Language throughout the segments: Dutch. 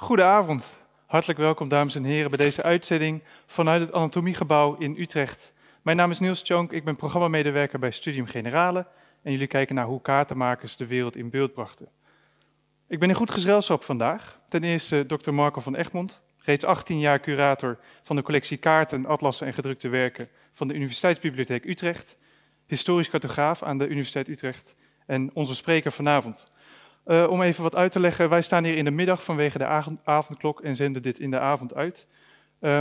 Goedenavond, hartelijk welkom dames en heren bij deze uitzending vanuit het Anatomiegebouw in Utrecht. Mijn naam is Niels Jonk, ik ben programmamedewerker bij Studium Generale en jullie kijken naar hoe kaartenmakers de wereld in beeld brachten. Ik ben in goed gezelschap vandaag. Ten eerste Dr. Marco van Egmond, reeds 18 jaar curator van de collectie kaarten, atlassen en gedrukte werken van de Universiteitsbibliotheek Utrecht, historisch cartograaf aan de Universiteit Utrecht en onze spreker vanavond. Om even wat uit te leggen, wij staan hier in de middag vanwege de avondklok en zenden dit in de avond uit.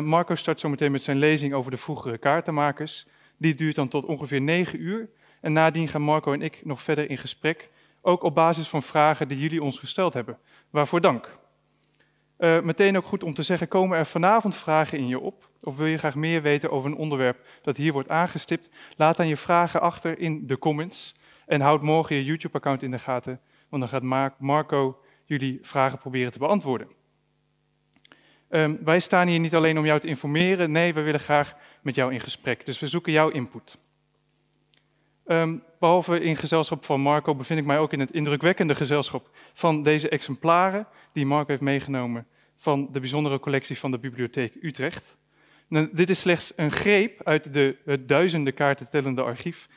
Marco start zometeen met zijn lezing over de vroegere kaartenmakers. Die duurt dan tot ongeveer 9 uur. En nadien gaan Marco en ik nog verder in gesprek, ook op basis van vragen die jullie ons gesteld hebben. Waarvoor dank. Meteen ook goed om te zeggen, komen er vanavond vragen in je op? Of wil je graag meer weten over een onderwerp dat hier wordt aangestipt? Laat dan je vragen achter in de comments en houd morgen je YouTube-account in de gaten. Want dan gaat Marco jullie vragen proberen te beantwoorden. Wij staan hier niet alleen om jou te informeren. Nee, we willen graag met jou in gesprek. Dus we zoeken jouw input. Behalve in gezelschap van Marco bevind ik mij ook in het indrukwekkende gezelschap van deze exemplaren die Marco heeft meegenomen van de bijzondere collectie van de Bibliotheek Utrecht. Nou, dit is slechts een greep uit het duizenden kaarten tellende archief.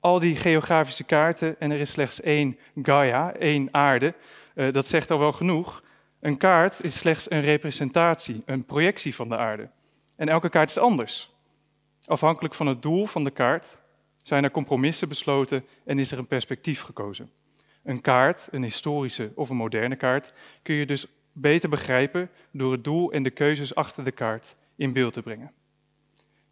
Al die geografische kaarten en er is slechts één Gaia, één aarde. Dat zegt al wel genoeg. Een kaart is slechts een representatie, een projectie van de aarde. En elke kaart is anders. Afhankelijk van het doel van de kaart zijn er compromissen besloten en is er een perspectief gekozen. Een kaart, een historische of een moderne kaart, kun je dus beter begrijpen door het doel en de keuzes achter de kaart in beeld te brengen.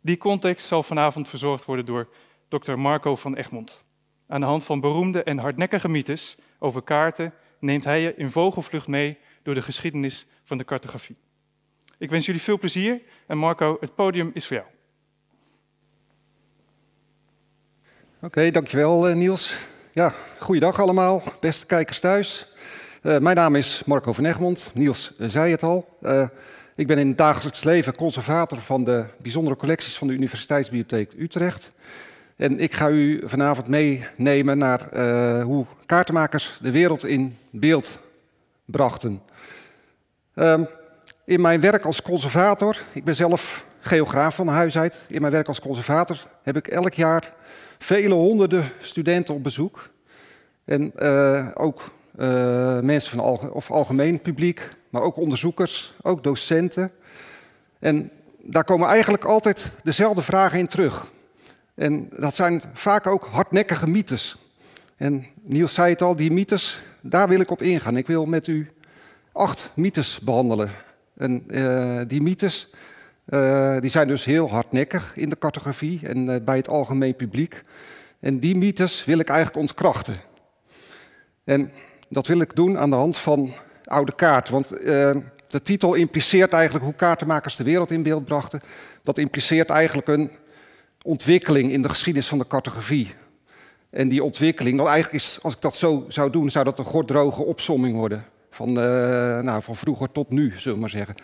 Die context zal vanavond verzorgd worden door Dr. Marco van Egmond. Aan de hand van beroemde en hardnekkige mythes over kaarten neemt hij je in vogelvlucht mee door de geschiedenis van de cartografie. Ik wens jullie veel plezier en Marco, het podium is voor jou. Oké, dankjewel Niels. Ja, goeiedag allemaal, beste kijkers thuis. Mijn naam is Marco van Egmond, Niels zei het al. Ik ben in het dagelijks leven conservator van de bijzondere collecties van de Universiteitsbibliotheek Utrecht. En ik ga u vanavond meenemen naar hoe kaartenmakers de wereld in beeld brachten. In mijn werk als conservator, ik ben zelf geograaf van huis uit. In mijn werk als conservator heb ik elk jaar vele honderden studenten op bezoek. En ook mensen van algemeen publiek, maar ook onderzoekers, ook docenten. En daar komen eigenlijk altijd dezelfde vragen in terug. En dat zijn vaak ook hardnekkige mythes. En Niels zei het al, die mythes, daar wil ik op ingaan. Ik wil met u 8 mythes behandelen. En die mythes die zijn dus heel hardnekkig in de cartografie en bij het algemeen publiek. En die mythes wil ik eigenlijk ontkrachten. En dat wil ik doen aan de hand van oude kaart. Want de titel impliceert eigenlijk hoe kaartenmakers de wereld in beeld brachten. Dat impliceert eigenlijk een ontwikkeling in de geschiedenis van de cartografie. En die ontwikkeling, nou eigenlijk is, als ik dat zo zou doen, zou dat een gordroge opsomming worden. Van vroeger tot nu, zullen we maar zeggen.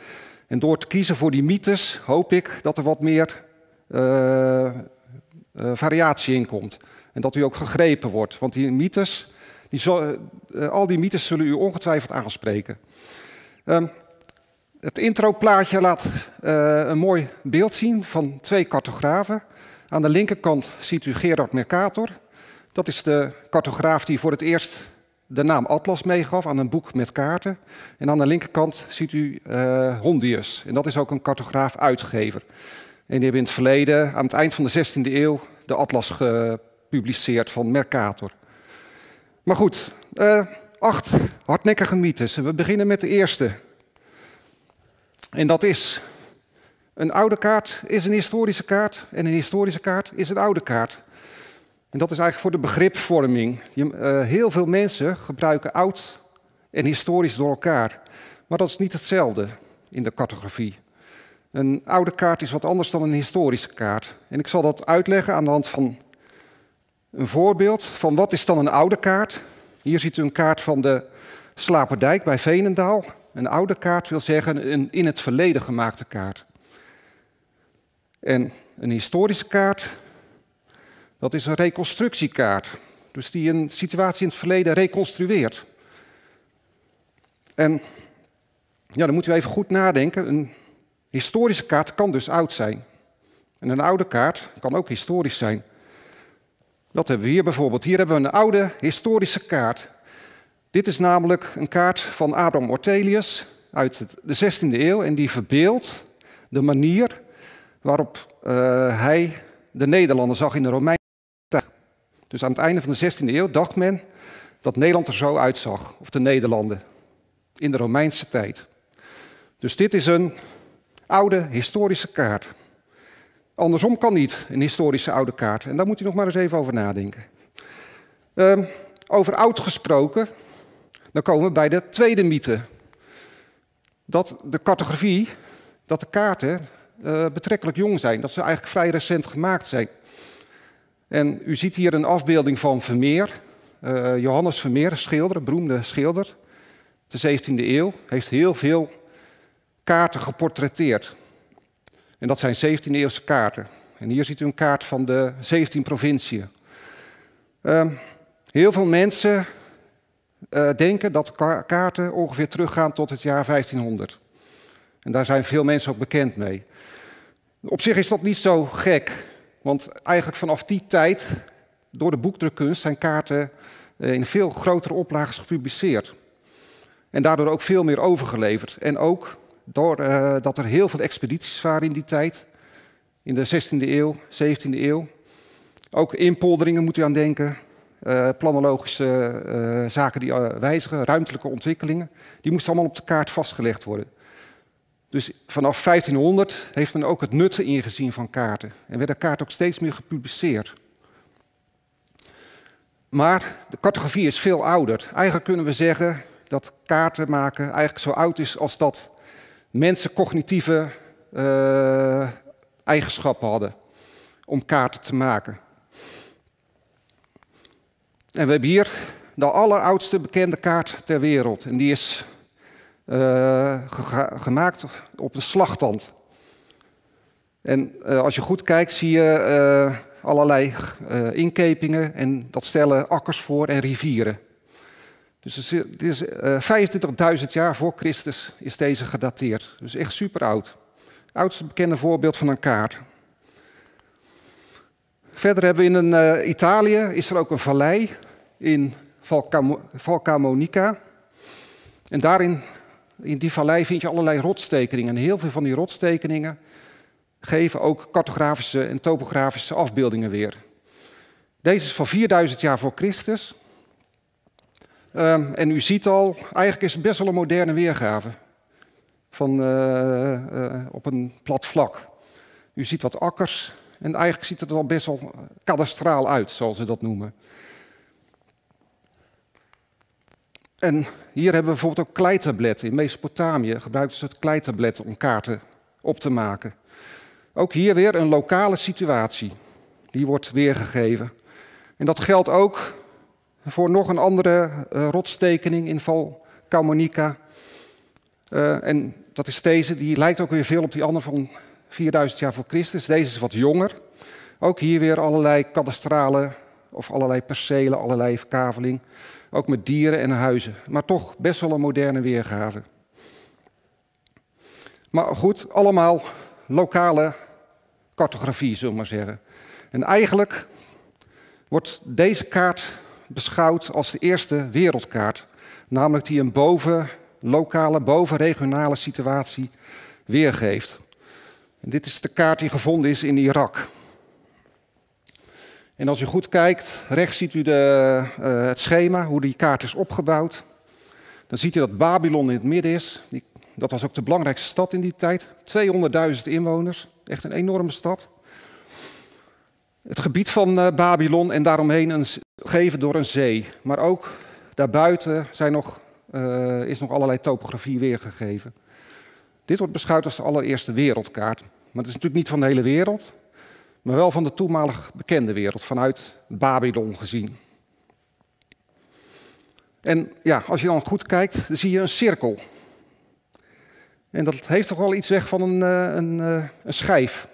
En door te kiezen voor die mythes, hoop ik dat er wat meer variatie in komt. En dat u ook gegrepen wordt. Want die mythes, al die mythes zullen u ongetwijfeld aanspreken. Het introplaatje laat een mooi beeld zien van 2 cartografen. Aan de linkerkant ziet u Gerard Mercator. Dat is de cartograaf die voor het eerst de naam Atlas meegaf aan een boek met kaarten. En aan de linkerkant ziet u Hondius. En dat is ook een cartograaf-uitgever. En die hebben in het verleden, aan het eind van de 16e eeuw, de Atlas gepubliceerd van Mercator. Maar goed, 8 hardnekkige mythes. We beginnen met de eerste. En dat is, een oude kaart is een historische kaart en een historische kaart is een oude kaart. En dat is eigenlijk voor de begripvorming. Heel veel mensen gebruiken oud en historisch door elkaar. Maar dat is niet hetzelfde in de cartografie. Een oude kaart is wat anders dan een historische kaart. En ik zal dat uitleggen aan de hand van een voorbeeld van wat is dan een oude kaart. Hier ziet u een kaart van de Slaperdijk bij Veenendaal. Een oude kaart wil zeggen een in het verleden gemaakte kaart. En een historische kaart, dat is een reconstructiekaart. Dus die een situatie in het verleden reconstrueert. En Ja, dan moet u even goed nadenken. Een historische kaart kan dus oud zijn. En een oude kaart kan ook historisch zijn. Dat hebben we hier bijvoorbeeld. Hier hebben we een oude historische kaart. Dit is namelijk een kaart van Abraham Ortelius uit de 16e eeuw. En die verbeeldt de manier waarop hij de Nederlanden zag in de Romeinse tijd. Dus aan het einde van de 16e eeuw dacht men dat Nederland er zo uitzag. Of de Nederlanden in de Romeinse tijd. Dus dit is een oude historische kaart. Andersom kan niet, een historische oude kaart. En daar moet u nog maar eens even over nadenken. Over oud gesproken, dan komen we bij de tweede mythe. Dat de cartografie, dat de kaarten betrekkelijk jong zijn. Dat ze eigenlijk vrij recent gemaakt zijn. En u ziet hier een afbeelding van Vermeer. Johannes Vermeer, schilder, beroemde schilder. De 17e eeuw heeft heel veel kaarten geportretteerd. En dat zijn 17e eeuwse kaarten. En hier ziet u een kaart van de 17 provinciën. Heel veel mensen denken dat kaarten ongeveer teruggaan tot het jaar 1500. En daar zijn veel mensen ook bekend mee. Op zich is dat niet zo gek. Want eigenlijk vanaf die tijd, door de boekdrukkunst, zijn kaarten in veel grotere oplages gepubliceerd. En daardoor ook veel meer overgeleverd. En ook doordat er heel veel expedities waren in die tijd. In de 16e eeuw, 17e eeuw. Ook inpolderingen moet u aan denken. Planologische zaken die wijzigen, ruimtelijke ontwikkelingen. Die moesten allemaal op de kaart vastgelegd worden. Dus vanaf 1500 heeft men ook het nut ingezien van kaarten. En werden kaarten ook steeds meer gepubliceerd. Maar de cartografie is veel ouder. Eigenlijk kunnen we zeggen dat kaarten maken eigenlijk zo oud is als dat mensen cognitieve eigenschappen hadden om kaarten te maken. En we hebben hier de alleroudste bekende kaart ter wereld. En die is gemaakt op een slagtand. En als je goed kijkt zie je allerlei inkepingen en dat stellen akkers voor en rivieren. Dus het is 25.000 jaar voor Christus is deze gedateerd. Dus echt super oud. Oudste bekende voorbeeld van een kaart. Verder hebben we in Italië is er ook een vallei in Valcamonica. En daarin, in die vallei, vind je allerlei rotstekeningen. En heel veel van die rotstekeningen geven ook cartografische en topografische afbeeldingen weer. Deze is van 4000 jaar voor Christus. En u ziet al, eigenlijk is het best wel een moderne weergave van, op een plat vlak. U ziet wat akkers en eigenlijk ziet het er al best wel kadastraal uit, zoals ze dat noemen. En hier hebben we bijvoorbeeld ook kleitabletten. In Mesopotamië gebruikten ze het kleitabletten om kaarten op te maken. Ook hier weer een lokale situatie. Die wordt weergegeven. En dat geldt ook voor nog een andere rotstekening in Valcamonica. En dat is deze, die lijkt ook weer veel op die andere van 4000 jaar voor Christus. Deze is wat jonger. Ook hier weer allerlei kadastrale of allerlei percelen, allerlei verkaveling. Ook met dieren en huizen. Maar toch best wel een moderne weergave. Maar goed, allemaal lokale cartografie, zullen we maar zeggen. En eigenlijk wordt deze kaart beschouwd als de eerste wereldkaart. Namelijk die een bovenlokale, bovenregionale situatie weergeeft. En dit is de kaart die gevonden is in Irak. En als u goed kijkt, rechts ziet u het schema, hoe die kaart is opgebouwd. Dan ziet u dat Babylon in het midden is. Dat was ook de belangrijkste stad in die tijd. 200.000 inwoners, echt een enorme stad. Het gebied van Babylon en daaromheen een gegeven door een zee. Maar ook daarbuiten zijn is nog allerlei topografie weergegeven. Dit wordt beschouwd als de allereerste wereldkaart. Maar het is natuurlijk niet van de hele wereld, maar wel van de toenmalig bekende wereld, vanuit Babylon gezien. En ja, als je dan goed kijkt, dan zie je een cirkel. En dat heeft toch wel iets weg van een schijf.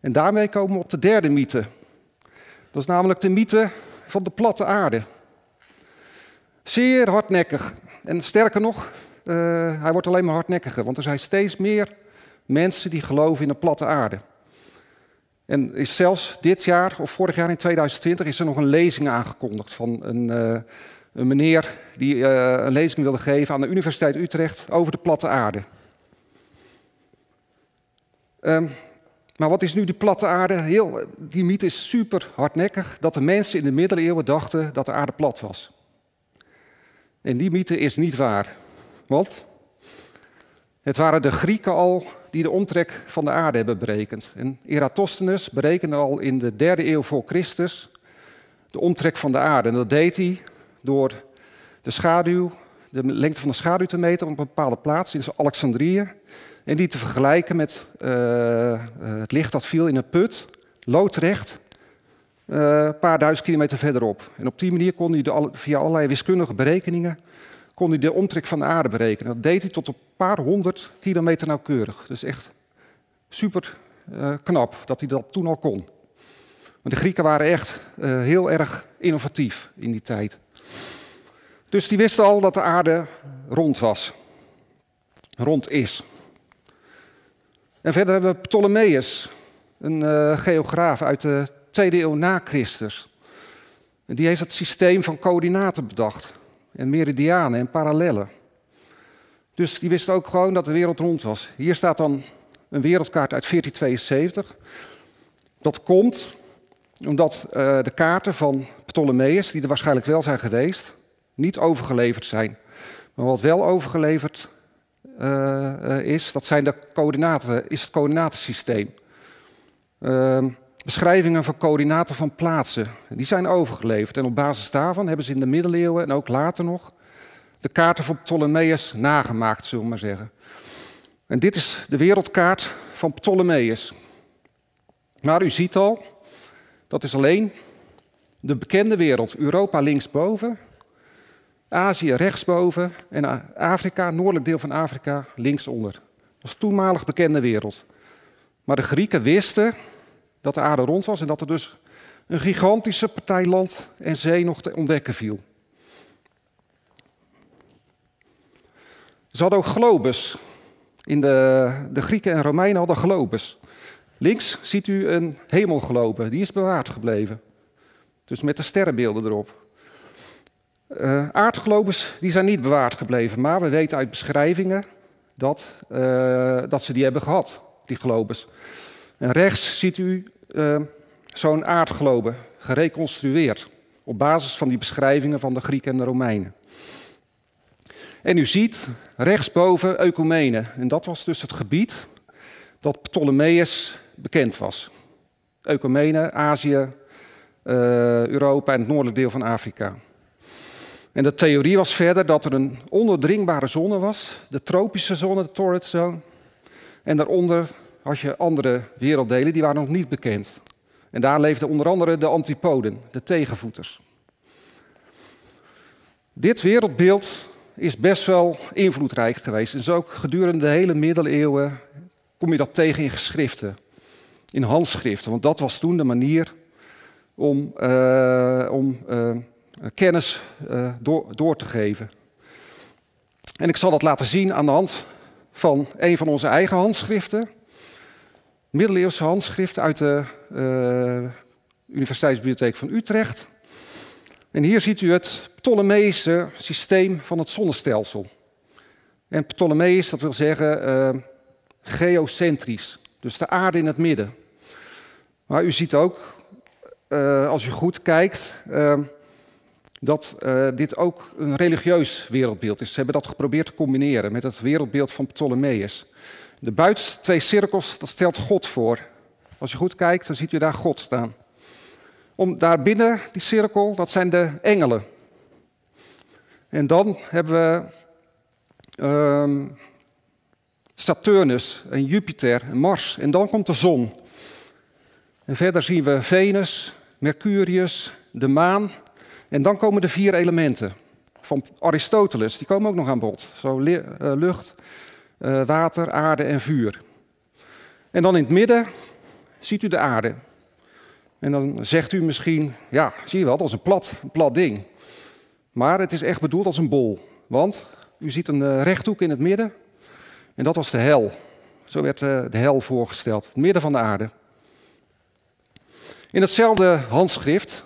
En daarmee komen we op de derde mythe. Dat is namelijk de mythe van de platte aarde. Zeer hardnekkig. En sterker nog, hij wordt alleen maar hardnekkiger. Want er zijn steeds meer mensen die geloven in de platte aarde. En is zelfs dit jaar, of vorig jaar in 2020, is er nog een lezing aangekondigd van een meneer die een lezing wilde geven aan de Universiteit Utrecht over de platte aarde. Maar wat is nu die platte aarde? Die mythe is super hardnekkig, dat de mensen in de middeleeuwen dachten dat de aarde plat was. En die mythe is niet waar. Want het waren de Grieken al die de omtrek van de aarde hebben berekend. En Eratosthenes berekende al in de 3e eeuw voor Christus de omtrek van de aarde. En dat deed hij door de lengte van de schaduw te meten op een bepaalde plaats in Alexandrië. En die te vergelijken met het licht dat viel in een put, loodrecht, een paar duizend kilometer verderop. En op die manier kon hij via allerlei wiskundige berekeningen kon hij de omtrek van de aarde berekenen. Dat deed hij tot een paar honderd kilometer nauwkeurig. Dus echt super knap dat hij dat toen al kon. Maar de Grieken waren echt heel erg innovatief in die tijd. Dus die wisten al dat de aarde rond was. Rond is. En verder hebben we Ptolemaeus, een geograaf uit de 2e eeuw na Christus. En die heeft het systeem van coördinaten bedacht. En meridianen en parallellen. Dus die wist ook gewoon dat de wereld rond was. Hier staat dan een wereldkaart uit 1472. Dat komt omdat de kaarten van Ptolemaeus, die er waarschijnlijk wel zijn geweest, niet overgeleverd zijn. Maar wat wel overgeleverd is, dat zijn de coördinaten, is het coördinatensysteem. Beschrijvingen van coördinaten van plaatsen. Die zijn overgeleverd en op basis daarvan hebben ze in de middeleeuwen en ook later nog de kaarten van Ptolemaeus nagemaakt, zullen we maar zeggen. En dit is de wereldkaart van Ptolemaeus. Maar u ziet al, dat is alleen de bekende wereld. Europa linksboven, Azië rechtsboven en Afrika, noordelijk deel van Afrika, linksonder. Dat is toenmalig bekende wereld. Maar de Grieken wisten dat de aarde rond was en dat er dus een gigantische partij land en zee nog te ontdekken viel. Ze hadden ook globes. De Grieken en Romeinen hadden globes. Links ziet u een hemelglobe, die is bewaard gebleven. Dus met de sterrenbeelden erop. Aardglobes die zijn niet bewaard gebleven, maar we weten uit beschrijvingen dat ze die hebben gehad, die globes. En rechts ziet u zo'n aardglobe, gereconstrueerd, op basis van die beschrijvingen van de Grieken en de Romeinen. En u ziet rechtsboven Ecumene. En dat was dus het gebied dat Ptolemaeus bekend was. Ecumene, Azië, Europa en het noordelijk deel van Afrika. En de theorie was verder dat er een ondoordringbare zone was. De tropische zone, de torrid zone. En daaronder had je andere werelddelen, die waren nog niet bekend. En daar leefden onder andere de antipoden, de tegenvoeters. Dit wereldbeeld is best wel invloedrijk geweest. Dus ook gedurende de hele middeleeuwen kom je dat tegen in geschriften. In handschriften, want dat was toen de manier om kennis door te geven. En ik zal dat laten zien aan de hand van een van onze eigen handschriften. Middeleeuwse handschrift uit de Universiteitsbibliotheek van Utrecht. En hier ziet u het Ptolemaïsche systeem van het zonnestelsel. En Ptolemaeus, dat wil zeggen geocentrisch. Dus de aarde in het midden. Maar u ziet ook, als u goed kijkt, dat dit ook een religieus wereldbeeld is. Ze hebben dat geprobeerd te combineren met het wereldbeeld van Ptolemaeus. De buitenste twee cirkels, dat stelt God voor. Als je goed kijkt, dan ziet u daar God staan. Daarbinnen, die cirkel, dat zijn de engelen. En dan hebben we Saturnus en Jupiter en Mars. En dan komt de zon. En verder zien we Venus, Mercurius, de maan. En dan komen de 4 elementen van Aristoteles. Die komen ook nog aan bod. Zo lucht, water, aarde en vuur. En dan in het midden ziet u de aarde. En dan zegt u misschien, ja, zie je wel, dat is een plat ding. Maar het is echt bedoeld als een bol. Want U ziet een rechthoek in het midden. En dat was de hel. Zo werd de hel voorgesteld. Het midden van de aarde. In hetzelfde handschrift,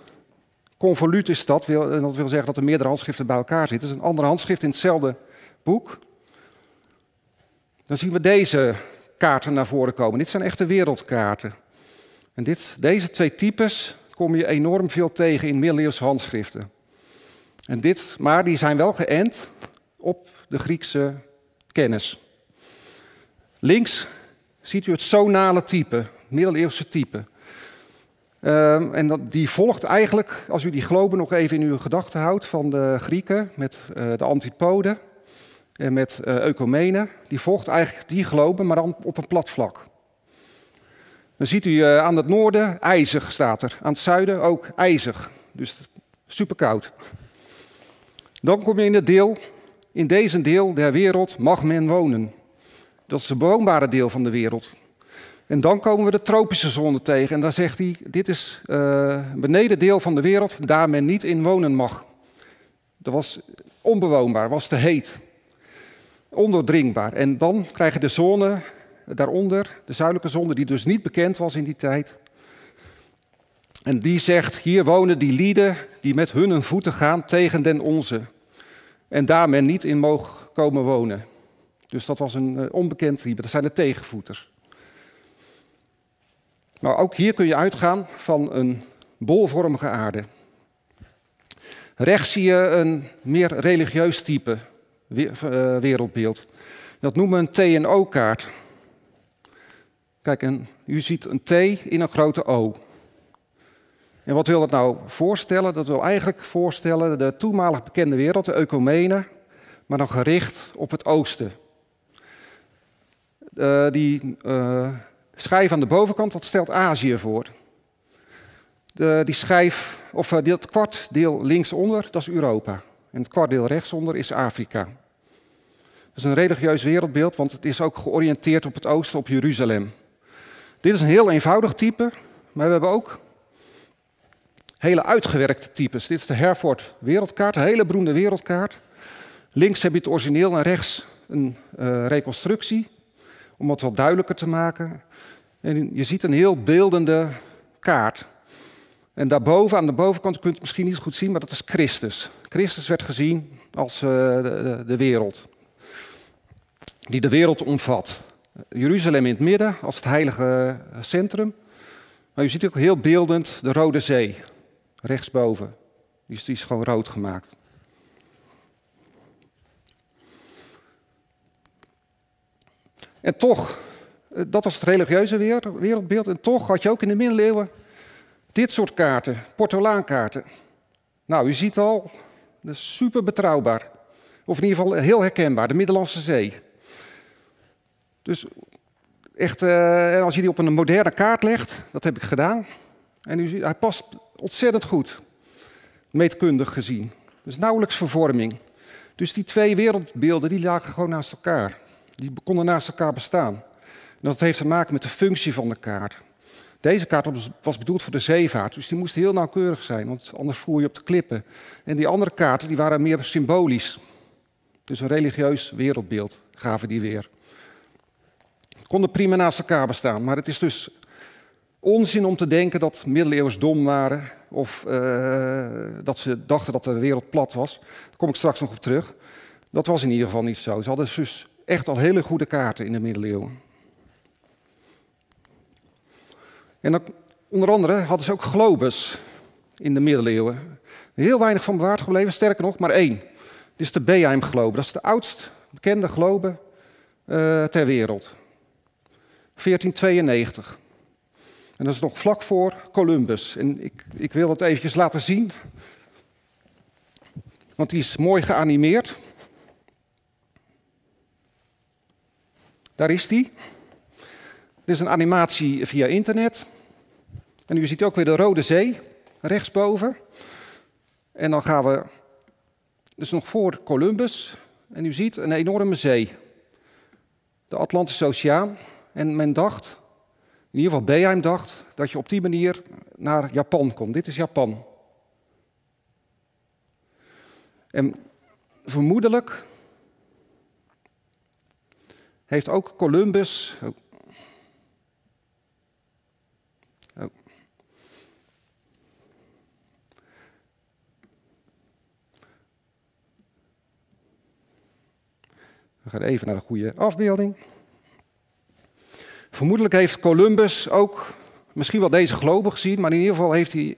convoluut is dat, en dat wil zeggen dat er meerdere handschriften bij elkaar zitten. Het is een ander handschrift in hetzelfde boek. Dan zien we deze kaarten naar voren komen. Dit zijn echte wereldkaarten. En deze twee types kom je enorm veel tegen in middeleeuwse handschriften. En maar die zijn wel geënt op de Griekse kennis. Links ziet u het zonale type, middeleeuwse type. En die volgt eigenlijk, als u die globen nog even in uw gedachten houdt van de Grieken, met de antipoden en met Ecumene, die volgt eigenlijk die globen, maar dan op een plat vlak. Dan ziet u aan het noorden ijzig staat er, aan het zuiden ook ijzig, dus super koud. Dan kom je in het deel, in deze deel der wereld mag men wonen. Dat is het bewoonbare deel van de wereld. En dan komen we de tropische zone tegen. En daar zegt hij, dit is beneden deel van de wereld, daar men niet in wonen mag. Dat was onbewoonbaar, was te heet. Ondoordringbaar. En dan krijg je de zone daaronder, de zuidelijke zone, die dus niet bekend was in die tijd. En die zegt, hier wonen die lieden die met hun voeten gaan tegen den onze. En daar men niet in moog komen wonen. Dus dat was een onbekend type, dat zijn de tegenvoeters. Maar ook hier kun je uitgaan van een bolvormige aarde. Rechts zie je een meer religieus type wereldbeeld. Dat noemen we een T&O-kaart. Kijk, en u ziet een T in een grote O. En wat wil dat nou voorstellen? Dat wil eigenlijk voorstellen de toenmalig bekende wereld, de Ecumene, maar dan gericht op het oosten. Die schijf aan de bovenkant, dat stelt Azië voor. Dat kwartdeel linksonder, dat is Europa. En het kwartdeel rechtsonder is Afrika. Dat is een religieus wereldbeeld, want het is ook georiënteerd op het oosten, op Jeruzalem. Dit is een heel eenvoudig type, maar we hebben ook hele uitgewerkte types. Dit is de Hereford wereldkaart, een hele beroemde wereldkaart. Links heb je het origineel en rechts een reconstructie, om het wat duidelijker te maken. En je ziet een heel beeldende kaart. En daarboven, aan de bovenkant, kunt u het misschien niet goed zien, maar dat is Christus. Christus werd gezien als de wereld, die de wereld omvat. Jeruzalem in het midden, als het heilige centrum. Maar u ziet ook heel beeldend de Rode Zee, rechtsboven. Die is gewoon rood gemaakt. En toch, dat was het religieuze wereldbeeld, en toch had je ook in de middeleeuwen dit soort kaarten, portolaankaarten. Nou, u ziet al, dat is super betrouwbaar. Of in ieder geval heel herkenbaar, de Middellandse Zee. Dus echt, en als je die op een moderne kaart legt, dat heb ik gedaan. En u ziet, hij past ontzettend goed, meetkundig gezien. Dus nauwelijks vervorming. Dus die twee wereldbeelden, die lagen gewoon naast elkaar. Die konden naast elkaar bestaan. En dat heeft te maken met de functie van de kaart. Deze kaart was bedoeld voor de zeevaart, dus die moest heel nauwkeurig zijn, want anders voer je op de klippen. En die andere kaarten die waren meer symbolisch. Dus een religieus wereldbeeld gaven die weer. Konden prima naast elkaar bestaan, maar het is dus onzin om te denken dat middeleeuwers dom waren, of dat ze dachten dat de wereld plat was. Daar kom ik straks nog op terug. Dat was in ieder geval niet zo. Ze hadden dus echt al hele goede kaarten in de middeleeuwen. En dan, onder andere hadden ze ook globes in de middeleeuwen. Heel weinig van bewaard gebleven, sterker nog, maar één. Dit is de Beheim-globe. Dat is de oudst bekende globe ter wereld. 1492. En dat is nog vlak voor Columbus. En ik wil dat eventjes laten zien. Want die is mooi geanimeerd. Daar is die. Dit is een animatie via internet. En u ziet ook weer de Rode Zee, rechtsboven. En dan gaan we, dus nog voor Columbus. En u ziet een enorme zee. De Atlantische Oceaan. En men dacht, in ieder geval Beheim dacht, dat je op die manier naar Japan komt. Dit is Japan. En vermoedelijk heeft ook Columbus... We gaan even naar de goede afbeelding. Vermoedelijk heeft Columbus ook misschien wel deze globe gezien, maar in ieder geval heeft hij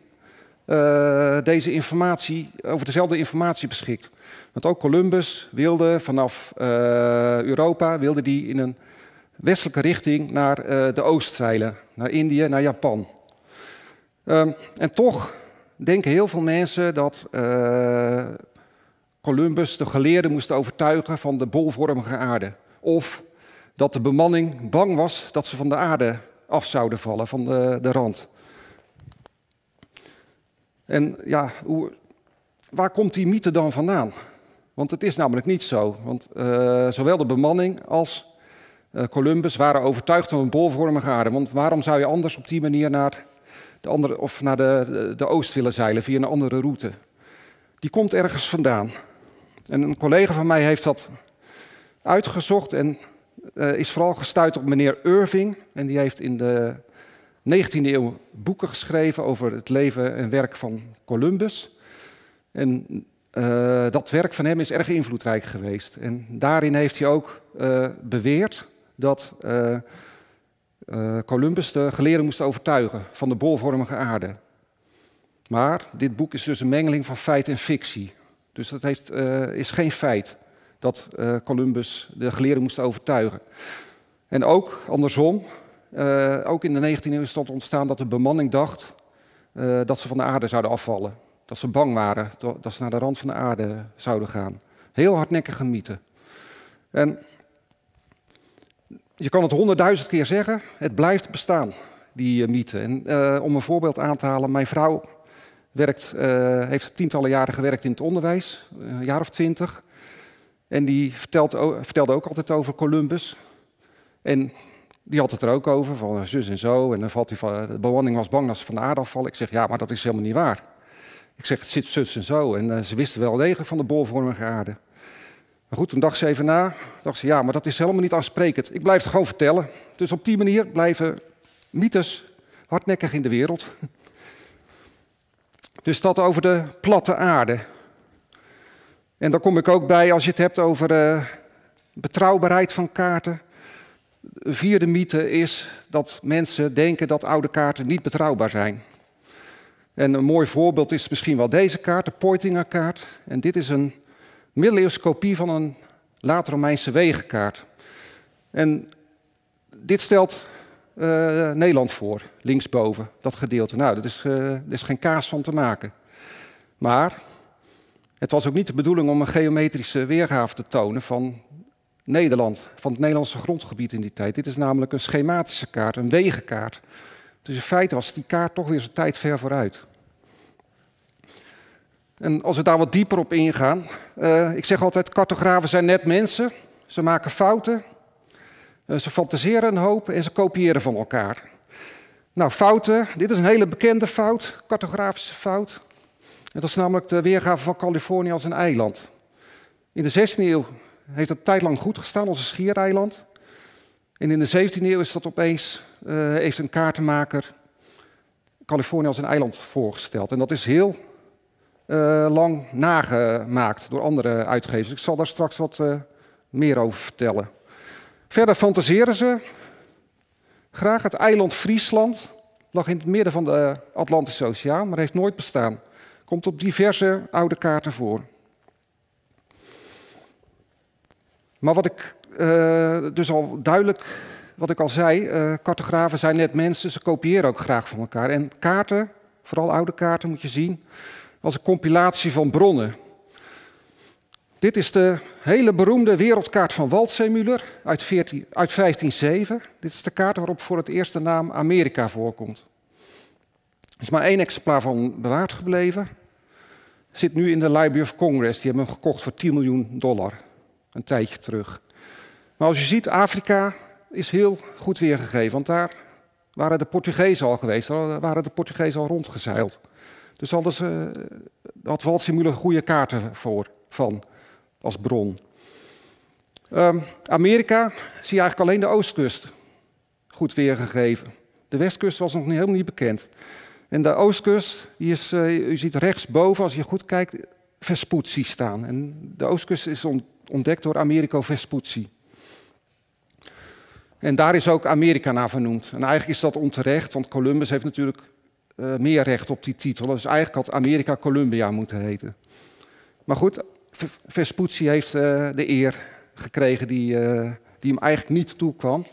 deze informatie, over dezelfde informatie beschikt. Want ook Columbus wilde vanaf Europa wilde die in een westelijke richting naar de oost zeilen, naar Indië, naar Japan. En toch denken heel veel mensen dat Columbus de geleerden moest overtuigen van de bolvormige aarde. Of dat de bemanning bang was dat ze van de aarde af zouden vallen, van de rand. En ja, waar komt die mythe dan vandaan? Want het is namelijk niet zo. Want zowel de bemanning als Columbus waren overtuigd van een bolvormige aarde. Want waarom zou je anders op die manier naar de, naar de oost willen zeilen via een andere route? Die komt ergens vandaan. En een collega van mij heeft dat uitgezocht en is vooral gestuurd op meneer Irving. En die heeft in de 19e eeuw boeken geschreven over het leven en werk van Columbus. En dat werk van hem is erg invloedrijk geweest. En daarin heeft hij ook beweerd dat Columbus de geleerden moest overtuigen van de bolvormige aarde. Maar dit boek is dus een mengeling van feit en fictie. Dus dat is geen feit dat Columbus de geleerden moest overtuigen. En ook andersom, ook in de 19e eeuw is dat ontstaan dat de bemanning dacht dat ze van de aarde zouden afvallen. Dat ze bang waren, dat ze naar de rand van de aarde zouden gaan. Heel hardnekkige mythe. En je kan het 100.000 keer zeggen, het blijft bestaan, die mythe. En om een voorbeeld aan te halen, mijn vrouw... heeft tientallen jaren gewerkt in het onderwijs, een jaar of 20. En die vertelde ook altijd over Columbus. En die had het er ook over, van zus en zo. En dan valt hij van, de bemanning was bang dat ze van de aarde afvallen. Ik zeg, ja, maar dat is helemaal niet waar. Ik zeg, het zit zus en zo. En ze wisten wel degelijk van de bolvormige aarde. Maar goed, toen dacht ze even na. Dacht ze, ja, maar dat is helemaal niet aansprekend. Ik blijf het gewoon vertellen. Dus op die manier blijven mythes hardnekkig in de wereld. Dus dat over de platte aarde. En daar kom ik ook bij als je het hebt over betrouwbaarheid van kaarten. De vierde mythe is dat mensen denken dat oude kaarten niet betrouwbaar zijn. En een mooi voorbeeld is misschien wel deze kaart, de Poitingerkaart. En dit is een middeleeuwse kopie van een later Romeinse wegenkaart. En dit stelt... Nederland voor, linksboven, dat gedeelte. Nou, er is geen kaas van te maken. Maar het was ook niet de bedoeling om een geometrische weergave te tonen van Nederland, van het Nederlandse grondgebied in die tijd. Dit is namelijk een schematische kaart, een wegenkaart. Dus in feite was die kaart toch weer zijn tijd ver vooruit. En als we daar wat dieper op ingaan, ik zeg altijd, cartografen zijn net mensen, ze maken fouten. Ze fantaseren een hoop en ze kopiëren van elkaar. Nou, fouten. Dit is een hele bekende fout, cartografische fout. Dat is namelijk de weergave van Californië als een eiland. In de 16e eeuw heeft dat tijdlang goed gestaan als een schiereiland. En in de 17e eeuw is dat opeens, heeft een kaartenmaker Californië als een eiland voorgesteld. En dat is heel lang nagemaakt door andere uitgevers. Ik zal daar straks wat meer over vertellen. Verder fantaseren ze graag. Het eiland Friesland lag in het midden van de Atlantische Oceaan, maar heeft nooit bestaan. Komt op diverse oude kaarten voor. Maar wat ik dus al duidelijk, wat ik al zei, cartografen zijn net mensen, ze kopiëren ook graag van elkaar. En kaarten, vooral oude kaarten, moet je zien als een compilatie van bronnen. Dit is de hele beroemde wereldkaart van Waldseemüller uit 1507. Dit is de kaart waarop voor het eerst de naam Amerika voorkomt. Er is maar één exemplaar van bewaard gebleven. Zit nu in de Library of Congress. Die hebben hem gekocht voor $10 miljoen. Een tijdje terug. Maar als je ziet, Afrika is heel goed weergegeven. Want daar waren de Portugezen al geweest. Daar waren de Portugezen al rondgezeild. Dus anders had Waldseemüller goede kaarten voor, van... als bron. Amerika zie je eigenlijk alleen de oostkust goed weergegeven. De westkust was nog helemaal niet bekend. En de oostkust, die is, u ziet rechtsboven, als je goed kijkt, Vespucci staan. En de oostkust is ontdekt door Amerigo Vespucci. En daar is ook Amerika naar vernoemd. En eigenlijk is dat onterecht, want Columbus heeft natuurlijk meer recht op die titel. Dus eigenlijk had Amerika Columbia moeten heten. Maar goed, Vespucci heeft de eer gekregen die hem eigenlijk niet toekwam.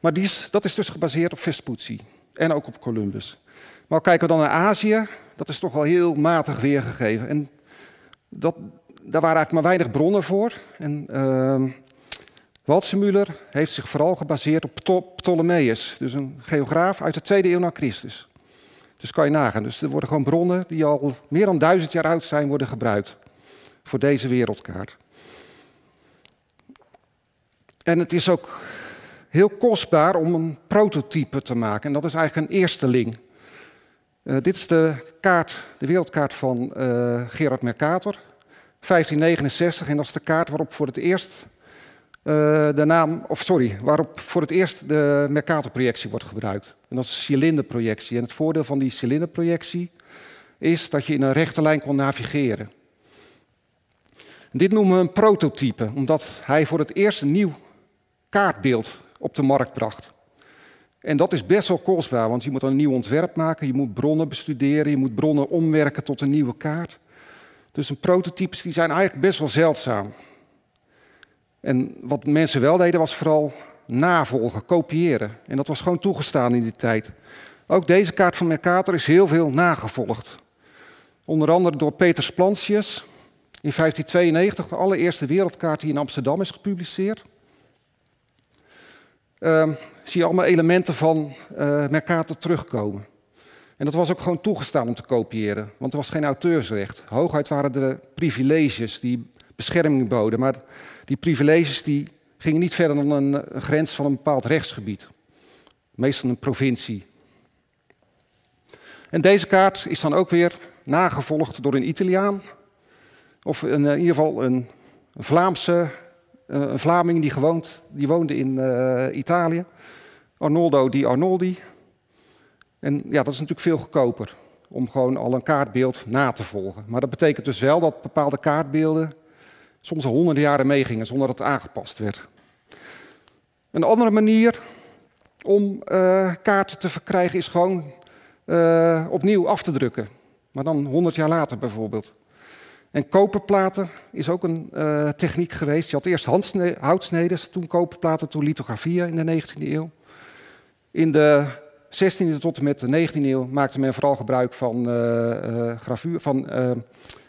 Maar dat is dus gebaseerd op Vespucci en ook op Columbus. Maar kijken we dan naar Azië, dat is toch wel heel matig weergegeven. En daar waren eigenlijk maar weinig bronnen voor. En Waldseemüller heeft zich vooral gebaseerd op Ptolemaeus, dus een geograaf uit de 2e eeuw na Christus. Dus kan je nagaan. Dus er worden gewoon bronnen die al meer dan 1000 jaar oud zijn, worden gebruikt voor deze wereldkaart. En het is ook heel kostbaar om een prototype te maken. En dat is eigenlijk een eersteling. Dit is de wereldkaart van Gerard Mercator, 1569. En dat is de kaart waarop voor het eerst waarop voor het eerst de Mercator-projectie wordt gebruikt. En dat is een cilinderprojectie. En het voordeel van die cilinderprojectie is dat je in een rechte lijn kon navigeren. En dit noemen we een prototype, omdat hij voor het eerst een nieuw kaartbeeld op de markt bracht. En dat is best wel kostbaar, want je moet een nieuw ontwerp maken, je moet bronnen bestuderen, je moet bronnen omwerken tot een nieuwe kaart. Dus een prototypes die zijn eigenlijk best wel zeldzaam. En wat mensen wel deden was vooral navolgen, kopiëren. En dat was gewoon toegestaan in die tijd. Ook deze kaart van Mercator is heel veel nagevolgd. Onder andere door Petrus Plantius in 1592, de allereerste wereldkaart die in Amsterdam is gepubliceerd. Zie je allemaal elementen van Mercator terugkomen. En dat was ook gewoon toegestaan om te kopiëren, want er was geen auteursrecht. Hooguit waren de privileges die bescherming boden, maar die privileges die gingen niet verder dan een grens van een bepaald rechtsgebied. Meestal een provincie. En deze kaart is dan ook weer nagevolgd door een Italiaan, of in ieder geval een Vlaming die woonde in Italië. Arnoldo di Arnoldi. En ja, dat is natuurlijk veel goedkoper om gewoon al een kaartbeeld na te volgen. Maar dat betekent dus wel dat bepaalde kaartbeelden soms al honderden jaren meegingen zonder dat het aangepast werd. Een andere manier om kaarten te verkrijgen is gewoon opnieuw af te drukken. Maar dan 100 jaar later bijvoorbeeld. En koperplaten is ook een techniek geweest. Je had eerst houtsneden, toen koperplaten, toen lithografieën in de 19e eeuw. In de 16e tot en met de 19e eeuw maakte men vooral gebruik van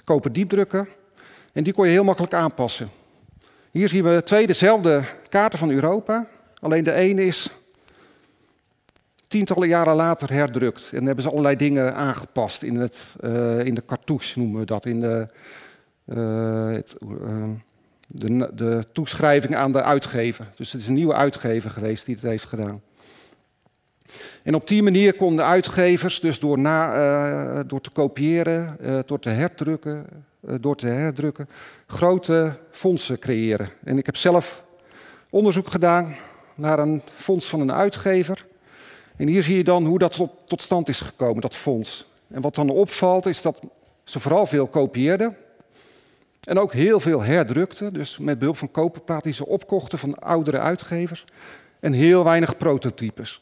koperdiepdrukken. En die kon je heel makkelijk aanpassen. Hier zien we twee dezelfde kaarten van Europa. Alleen de ene is tientallen jaren later herdrukt. En dan hebben ze allerlei dingen aangepast in de cartouche, noemen we dat. In de toeschrijving aan de uitgever. Dus het is een nieuwe uitgever geweest die het heeft gedaan. En op die manier konden uitgevers dus door te kopiëren, door te herdrukken, grote fondsen creëren. En ik heb zelf onderzoek gedaan naar een fonds van een uitgever. En hier zie je dan hoe dat tot stand is gekomen, dat fonds. En wat dan opvalt is dat ze vooral veel kopieerden en ook heel veel herdrukten. Dus met behulp van koperplaten die ze opkochten van oudere uitgevers. En heel weinig prototypes.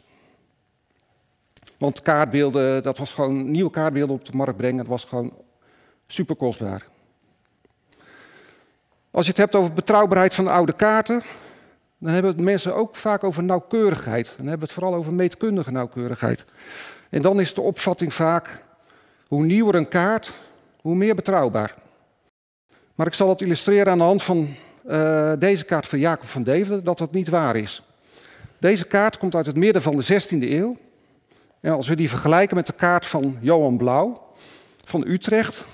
Want kaartbeelden, dat was gewoon nieuwe kaartbeelden op de markt brengen, dat was gewoon super kostbaar. Als je het hebt over betrouwbaarheid van oude kaarten, dan hebben het mensen ook vaak over nauwkeurigheid. Dan hebben we het vooral over meetkundige nauwkeurigheid. En dan is de opvatting vaak, hoe nieuwer een kaart, hoe meer betrouwbaar. Maar ik zal dat illustreren aan de hand van deze kaart van Jacob van Deventer, dat dat niet waar is. Deze kaart komt uit het midden van de 16e eeuw. En als we die vergelijken met de kaart van Joan Blaeu van Utrecht,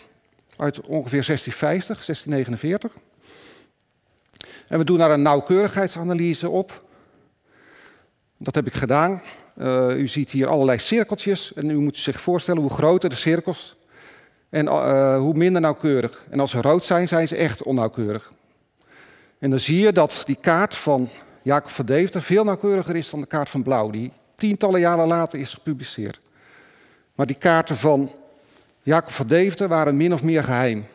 uit ongeveer 1650, 1649. En we doen daar een nauwkeurigheidsanalyse op. Dat heb ik gedaan. U ziet hier allerlei cirkeltjes. En u moet zich voorstellen hoe groter de cirkels en hoe minder nauwkeurig. En als ze rood zijn, zijn ze echt onnauwkeurig. En dan zie je dat die kaart van Jacob van Deventer veel nauwkeuriger is dan de kaart van Blaeu, die tientallen jaren later is gepubliceerd. Maar die kaarten van Jacob van Deventer waren min of meer geheim.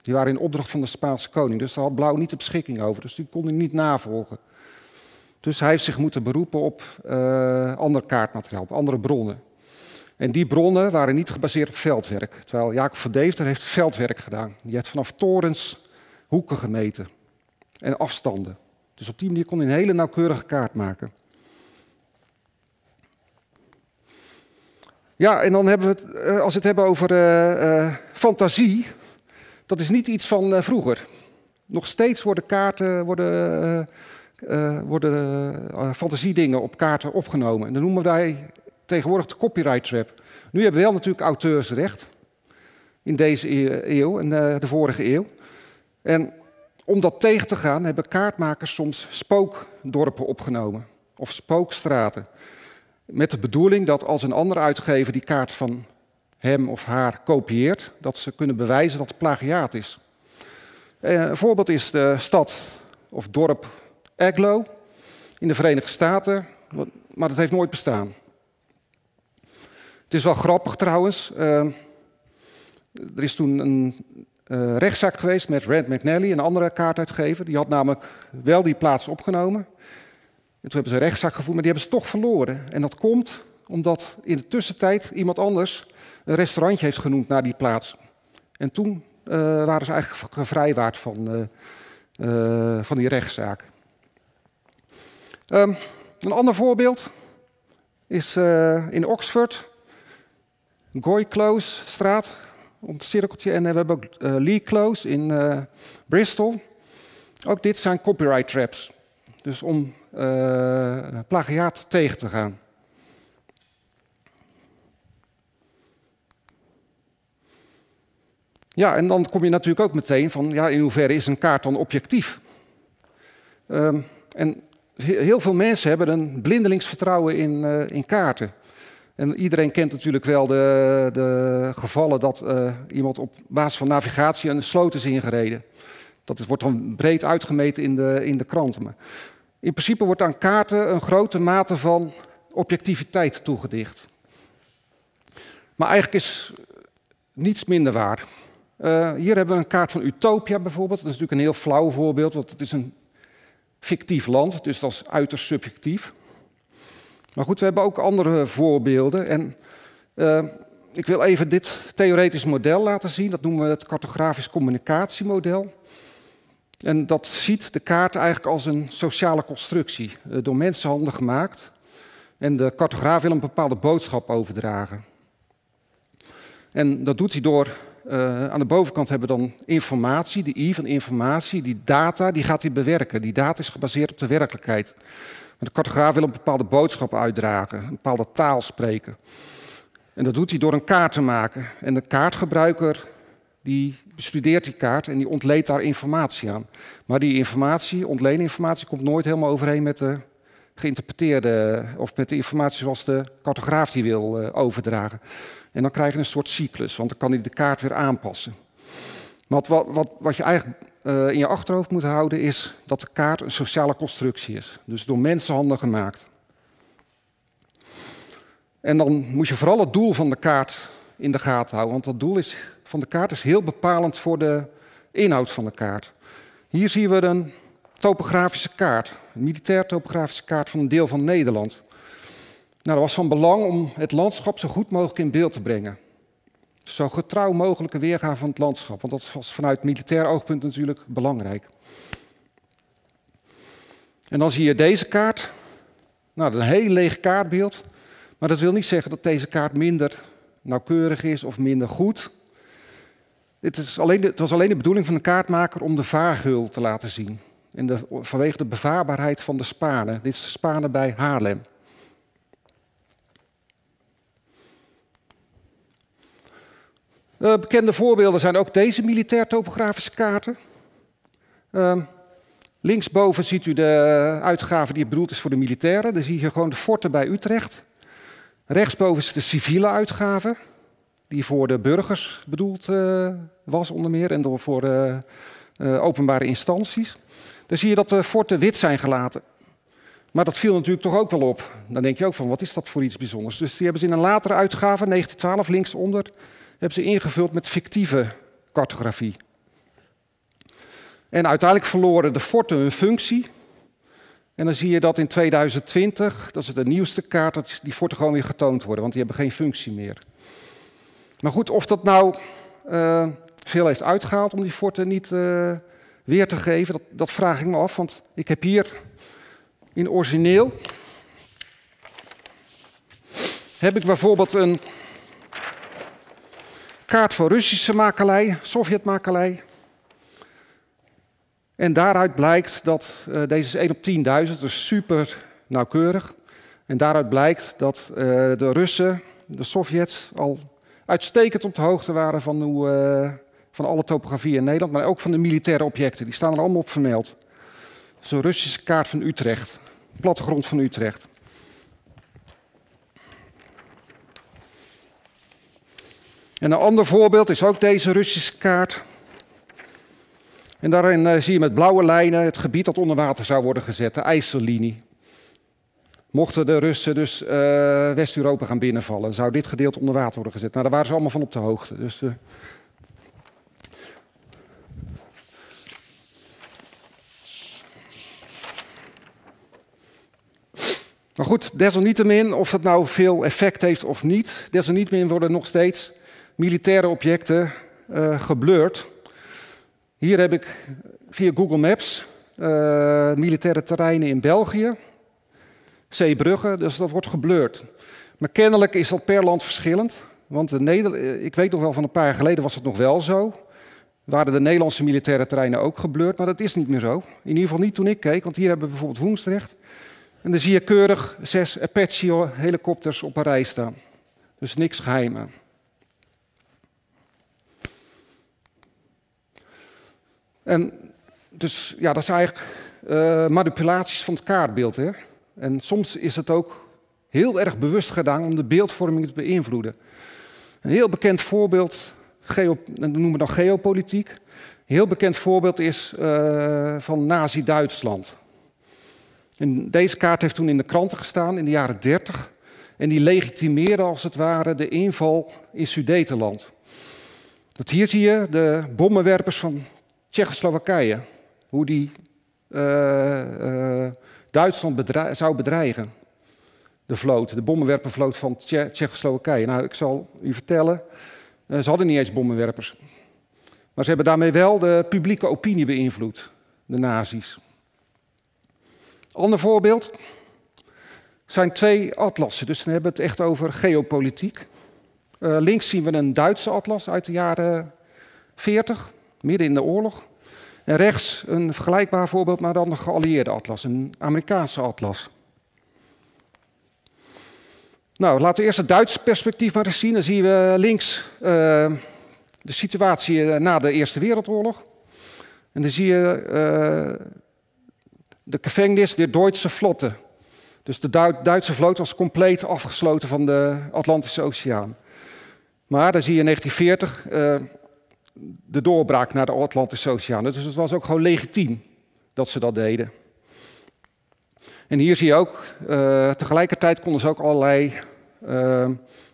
Die waren in opdracht van de Spaanse koning, dus daar had Blaeu niet de beschikking over. Dus die kon hij niet navolgen. Dus hij heeft zich moeten beroepen op ander kaartmateriaal, op andere bronnen. En die bronnen waren niet gebaseerd op veldwerk. Terwijl Jacob van Deventer heeft veldwerk gedaan. Die heeft vanaf torens hoeken gemeten en afstanden. Dus op die manier kon hij een hele nauwkeurige kaart maken. Ja, en dan hebben we het, als we het hebben over fantasie, dat is niet iets van vroeger. Nog steeds worden kaarten, fantasiedingen op kaarten opgenomen. En dan noemen wij tegenwoordig de copyright trap. Nu hebben we wel natuurlijk auteursrecht in deze eeuw en de vorige eeuw. En om dat tegen te gaan hebben kaartmakers soms spookdorpen opgenomen of spookstraten. Met de bedoeling dat als een andere uitgever die kaart van hem of haar kopieert, dat ze kunnen bewijzen dat het plagiaat is. Een voorbeeld is de stad of dorp Agloe in de Verenigde Staten, maar dat heeft nooit bestaan. Het is wel grappig trouwens. Er is toen een rechtszaak geweest met Rand McNally, een andere kaartuitgever. Die had namelijk wel die plaats opgenomen. En toen hebben ze een rechtszaak gevoerd, maar die hebben ze toch verloren. En dat komt omdat in de tussentijd iemand anders een restaurantje heeft genoemd naar die plaats. En toen waren ze eigenlijk gevrijwaard van die rechtszaak. Een ander voorbeeld is in Oxford, Goy Close straat, om het cirkeltje. En we hebben ook Lee Close in Bristol. Ook dit zijn copyright traps. Dus om plagiaat tegen te gaan. Ja, en dan kom je natuurlijk ook meteen van, ja, in hoeverre is een kaart dan objectief? En heel veel mensen hebben een blindelings vertrouwen in kaarten. En iedereen kent natuurlijk wel de gevallen dat iemand op basis van navigatie een sloot is ingereden. Dat wordt dan breed uitgemeten in de kranten. Maar in principe wordt aan kaarten een grote mate van objectiviteit toegedicht. Maar eigenlijk is niets minder waar. Hier hebben we een kaart van Utopia bijvoorbeeld. Dat is natuurlijk een heel flauw voorbeeld, want het is een fictief land. Dus dat is uiterst subjectief. Maar goed, we hebben ook andere voorbeelden. En ik wil even dit theoretisch model laten zien. Dat noemen we het cartografisch communicatiemodel. En dat ziet de kaart eigenlijk als een sociale constructie, door mensenhanden gemaakt. En de cartograaf wil een bepaalde boodschap overdragen. En dat doet hij door, aan de bovenkant hebben we dan informatie, de I van informatie, die data, die gaat hij bewerken. Die data is gebaseerd op de werkelijkheid. Maar de cartograaf wil een bepaalde boodschap uitdragen, een bepaalde taal spreken. En dat doet hij door een kaart te maken. En de kaartgebruiker die bestudeert die kaart en die ontleent daar informatie aan. Maar die informatie, ontlenen informatie, komt nooit helemaal overeen met de geïnterpreteerde, of met de informatie zoals de cartograaf die wil overdragen. En dan krijg je een soort cyclus, want dan kan hij de kaart weer aanpassen. Maar wat je eigenlijk in je achterhoofd moet houden is dat de kaart een sociale constructie is. Dus door mensenhanden gemaakt. En dan moet je vooral het doel van de kaart in de gaten houden. Want dat doel van de kaart is heel bepalend voor de inhoud van de kaart. Hier zien we een topografische kaart. Een militair topografische kaart van een deel van Nederland. Nou, dat was van belang om het landschap zo goed mogelijk in beeld te brengen. Zo getrouw mogelijke weergave van het landschap. Want dat was vanuit militair oogpunt natuurlijk belangrijk. En dan zie je deze kaart. Nou, dat is een heel leeg kaartbeeld. Maar dat wil niet zeggen dat deze kaart minder nauwkeurig is of minder goed. Het was alleen de bedoeling van de kaartmaker om de vaargeul te laten zien. En vanwege de bevaarbaarheid van de Spaarne. Dit is de Spaarne bij Haarlem. Bekende voorbeelden zijn ook deze militair topografische kaarten. Linksboven ziet u de uitgave die bedoeld is voor de militairen. Dan zie je gewoon de forten bij Utrecht. Rechtsboven is de civiele uitgave, die voor de burgers bedoeld was onder meer en voor openbare instanties. Dan zie je dat de forten wit zijn gelaten. Maar dat viel natuurlijk toch ook wel op. Dan denk je ook van, wat is dat voor iets bijzonders? Dus die hebben ze in een latere uitgave, 1912 linksonder, hebben ze ingevuld met fictieve cartografie. En uiteindelijk verloren de forten hun functie. En dan zie je dat in 2020, dat is de nieuwste kaart, dat die forten gewoon weer getoond worden. Want die hebben geen functie meer. Maar goed, of dat nou veel heeft uitgehaald om die forten niet weer te geven, dat vraag ik me af. Want ik heb hier in origineel, heb ik bijvoorbeeld een kaart van Russische makelij, Sovjetmakelij. En daaruit blijkt dat, deze is 1 op 10.000, dus super nauwkeurig. En daaruit blijkt dat de Russen, de Sovjets, al uitstekend op de hoogte waren van alle topografie in Nederland, maar ook van de militaire objecten. Die staan er allemaal op vermeld. Zo'n Russische kaart van Utrecht, plattegrond van Utrecht. En een ander voorbeeld is ook deze Russische kaart. En daarin zie je met blauwe lijnen het gebied dat onder water zou worden gezet, de IJssellinie. Mochten de Russen dus West-Europa gaan binnenvallen, zou dit gedeelte onder water worden gezet. Nou, daar waren ze allemaal van op de hoogte. Dus, Maar goed, desalniettemin, of dat nou veel effect heeft of niet, desalniettemin worden nog steeds militaire objecten geblurred. Hier heb ik via Google Maps militaire terreinen in België, Zeebrugge, dus dat wordt geblurred. Maar kennelijk is dat per land verschillend, want ik weet nog wel van een paar jaar geleden was dat nog wel zo. Waren de Nederlandse militaire terreinen ook geblurred, maar dat is niet meer zo. In ieder geval niet toen ik keek, want hier hebben we bijvoorbeeld Woensdrecht. En dan zie je keurig 6 Apache-helikopters op een rij staan. Dus niks geheim aan. En dus ja, dat zijn eigenlijk manipulaties van het kaartbeeld. Hè? En soms is het ook heel erg bewust gedaan om de beeldvorming te beïnvloeden. Een heel bekend voorbeeld, dat noemen we dan geopolitiek. Een heel bekend voorbeeld is van Nazi-Duitsland. En deze kaart heeft toen in de kranten gestaan in de jaren 30. En die legitimeerde als het ware de inval in Sudetenland. Want hier zie je de bommenwerpers van Tsjechoslowakije, hoe die Duitsland zou bedreigen. De vloot, de bommenwerpervloot van Tsjechoslowakije. Nou, ik zal u vertellen, ze hadden niet eens bommenwerpers. Maar ze hebben daarmee wel de publieke opinie beïnvloed, de nazi's. Ander voorbeeld zijn 2 atlassen, dus dan hebben we het echt over geopolitiek. Links zien we een Duitse atlas uit de jaren 40, midden in de oorlog. En rechts een vergelijkbaar voorbeeld, maar dan een geallieerde atlas, een Amerikaanse atlas. Nou, laten we eerst het Duitse perspectief maar eens zien. Dan zien we links de situatie na de Eerste Wereldoorlog. En dan zie je de gevangenis der Duitse vlotte. Dus de Duitse vloot was compleet afgesloten van de Atlantische Oceaan. Maar dan zie je in 1940 de doorbraak naar de Atlantische Oceaan. Dus het was ook gewoon legitiem dat ze dat deden. En hier zie je ook, tegelijkertijd konden ze ook allerlei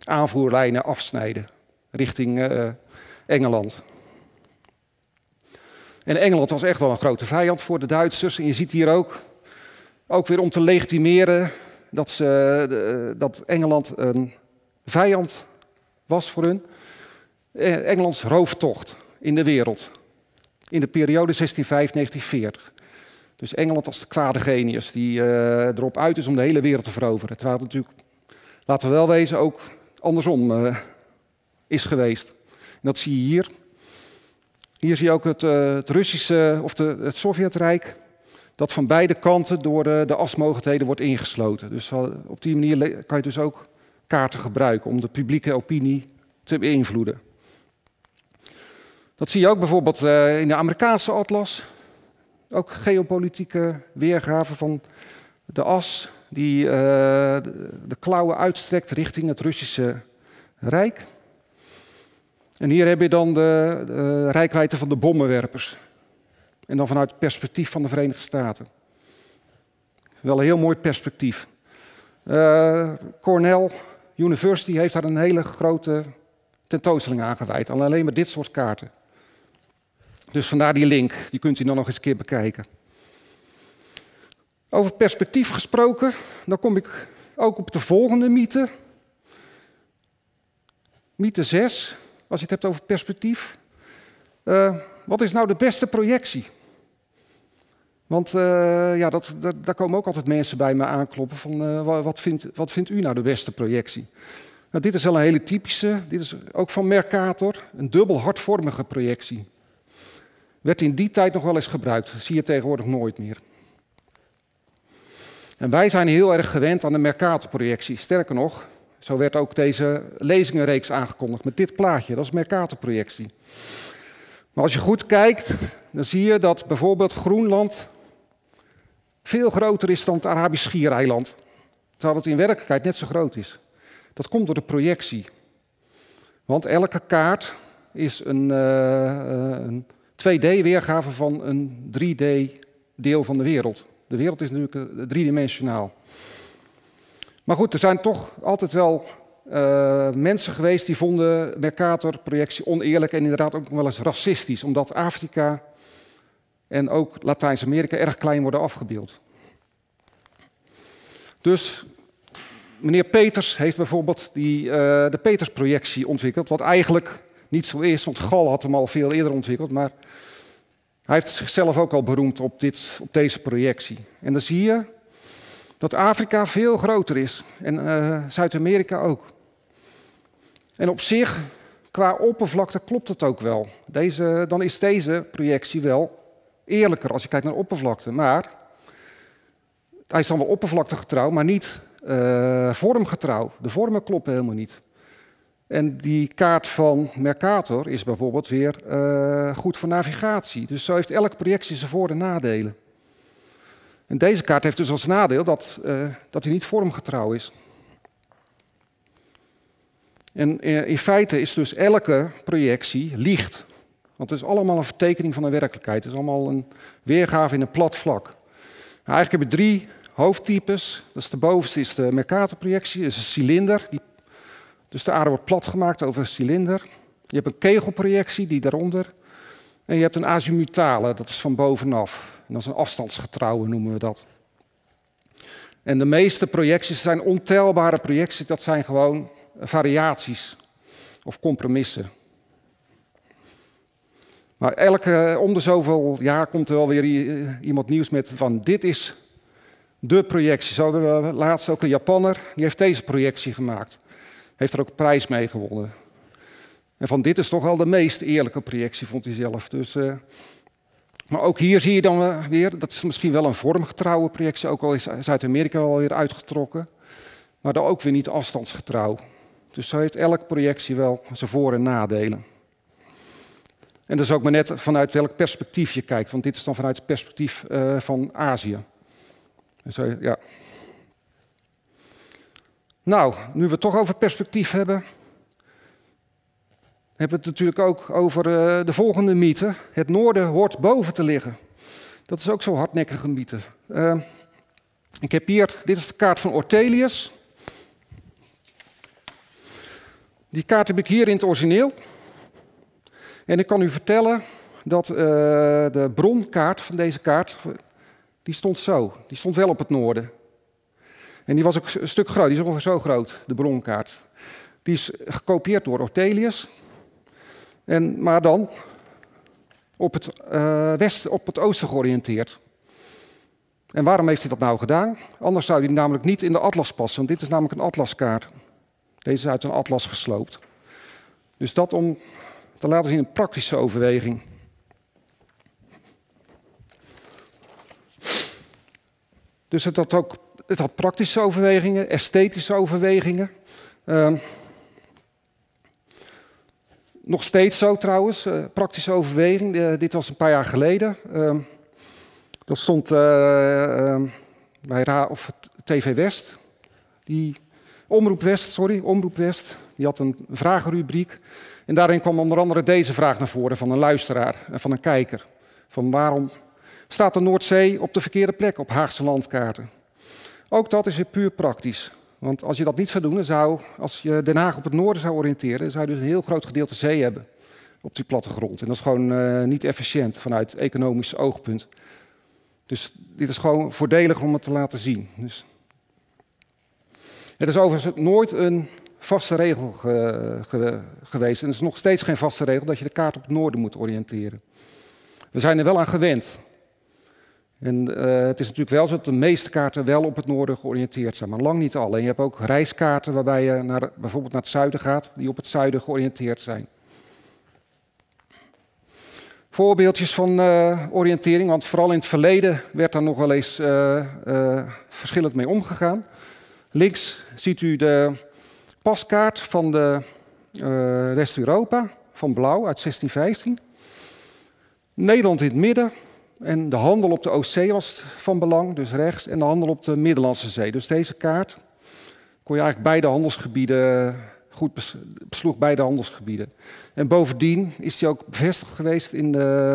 aanvoerlijnen afsnijden richting Engeland. En Engeland was echt wel een grote vijand voor de Duitsers. En je ziet hier ook weer om te legitimeren dat Engeland een vijand was voor hun. Engelands rooftocht in de wereld. In de periode 1605-1940. Dus Engeland als de kwade genius die erop uit is om de hele wereld te veroveren. Terwijl het natuurlijk, laten we wel wezen, ook andersom is geweest. En dat zie je hier. Hier zie je ook het Russische, of het Sovjetrijk, dat van beide kanten door de asmogendheden wordt ingesloten. Dus op die manier kan je dus ook kaarten gebruiken om de publieke opinie te beïnvloeden. Dat zie je ook bijvoorbeeld in de Amerikaanse atlas. Ook geopolitieke weergave van de as die de klauwen uitstrekt richting het Russische Rijk. En hier heb je dan de reikwijdte van de bommenwerpers. En dan vanuit het perspectief van de Verenigde Staten. Wel een heel mooi perspectief. Cornell University heeft daar een hele grote tentoonstelling aan gewijd. Alleen maar dit soort kaarten. Dus vandaar die link. Die kunt u dan nog eens een keer bekijken. Over perspectief gesproken, dan kom ik ook op de volgende mythe. Mythe 6, als je het hebt over perspectief. Wat is nou de beste projectie? Want ja, daar komen ook altijd mensen bij me aankloppen van wat vindt u nou de beste projectie? Nou, dit is al een hele typische, dit is ook van Mercator, een dubbel hartvormige projectie. Werd in die tijd nog wel eens gebruikt, zie je tegenwoordig nooit meer. En wij zijn heel erg gewend aan de Mercator-projectie. Sterker nog, zo werd ook deze lezingenreeks aangekondigd met dit plaatje, dat is Mercator-projectie. Maar als je goed kijkt, dan zie je dat bijvoorbeeld Groenland veel groter is dan het Arabisch Schiereiland. Terwijl het in werkelijkheid net zo groot is. Dat komt door de projectie. Want elke kaart is een 2D-weergave van een 3D-deel van de wereld. De wereld is natuurlijk driedimensionaal. Maar goed, er zijn toch altijd wel mensen geweest die vonden Mercator-projectie oneerlijk en inderdaad ook wel eens racistisch, omdat Afrika en ook Latijns-Amerika erg klein worden afgebeeld. Dus meneer Peters heeft bijvoorbeeld de Peters-projectie ontwikkeld, wat eigenlijk niet zo is, want Gal had hem al veel eerder ontwikkeld, maar hij heeft zichzelf ook al beroemd op deze projectie. En dan zie je dat Afrika veel groter is en Zuid-Amerika ook. En op zich, qua oppervlakte, klopt het ook wel. Dan is deze projectie wel eerlijker als je kijkt naar oppervlakte. Maar hij is dan wel oppervlaktegetrouw, maar niet vormgetrouw. De vormen kloppen helemaal niet. En die kaart van Mercator is bijvoorbeeld weer goed voor navigatie. Dus zo heeft elke projectie zijn voor- en nadelen. En deze kaart heeft dus als nadeel dat hij niet vormgetrouw is. En in feite is dus elke projectie liegt. Want het is allemaal een vertekening van de werkelijkheid. Het is allemaal een weergave in een plat vlak. Nou, eigenlijk hebben we drie hoofdtypes. Dus de bovenste is de Mercator-projectie. Dat is een cilinder. Dus de aarde wordt plat gemaakt over een cilinder. Je hebt een kegelprojectie, die daaronder. En je hebt een azimutale, dat is van bovenaf. En dat is een afstandsgetrouwe, noemen we dat. En de meeste projecties zijn ontelbare projecties. Dat zijn gewoon variaties of compromissen. Maar om de zoveel jaar komt er wel weer iemand nieuws met van dit is de projectie. Zo hebben we laatst ook een Japanner, die heeft deze projectie gemaakt. Heeft er ook een prijs mee gewonnen. En van dit is toch wel de meest eerlijke projectie, vond hij zelf. Dus, maar ook hier zie je dan weer, dat is misschien wel een vormgetrouwe projectie, ook al is Zuid-Amerika wel weer uitgetrokken. Maar dan ook weer niet afstandsgetrouw. Dus zo heeft elke projectie wel zijn voor- en nadelen. En dat is ook maar net vanuit welk perspectief je kijkt, want dit is dan vanuit het perspectief van Azië. Dus, ja. Nou, nu we het toch over perspectief hebben, hebben we het natuurlijk ook over de volgende mythe. Het noorden hoort boven te liggen. Dat is ook zo'n hardnekkige mythe. Ik heb hier, dit is de kaart van Ortelius. Die kaart heb ik hier in het origineel. En ik kan u vertellen dat de bronkaart van deze kaart, die stond zo. Die stond wel op het noorden. En die was ook een stuk groot, die is ongeveer zo groot, de bronkaart. Die is gekopieerd door Ortelius. Maar dan op het oosten georiënteerd. En waarom heeft hij dat nou gedaan? Anders zou hij namelijk niet in de atlas passen, want dit is namelijk een atlaskaart. Deze is uit een atlas gesloopt. Dus dat om te laten zien een praktische overweging. Dus het had praktische overwegingen, esthetische overwegingen. Nog steeds zo trouwens, praktische overweging. Dit was een paar jaar geleden. Dat stond bij TV West. Omroep West. Die had een vragenrubriek. En daarin kwam onder andere deze vraag naar voren van een luisteraar, van een kijker. Van waarom staat de Noordzee op de verkeerde plek op Haagse landkaarten? Ook dat is weer puur praktisch. Want als je dat niet zou doen, als je Den Haag op het noorden zou oriënteren, zou je dus een heel groot gedeelte zee hebben op die plattegrond. En dat is gewoon niet efficiënt vanuit economisch oogpunt. Dus dit is gewoon voordelig om het te laten zien. Dus het is overigens nooit een vaste regel geweest. En het is nog steeds geen vaste regel dat je de kaart op het noorden moet oriënteren. We zijn er wel aan gewend. En het is natuurlijk wel zo dat de meeste kaarten wel op het noorden georiënteerd zijn, maar lang niet alle. En je hebt ook reiskaarten waarbij je bijvoorbeeld naar het zuiden gaat, die op het zuiden georiënteerd zijn. Voorbeeldjes van oriëntering, want vooral in het verleden werd daar nog wel eens verschillend mee omgegaan. Links ziet u de paskaart van de West-Europa, van Blaeu uit 1615. Nederland in het midden. En de handel op de Oostzee was van belang, dus rechts, en de handel op de Middellandse Zee. Dus deze kaart kon je eigenlijk beide handelsgebieden goed besloeg beide handelsgebieden. En bovendien is die ook bevestigd geweest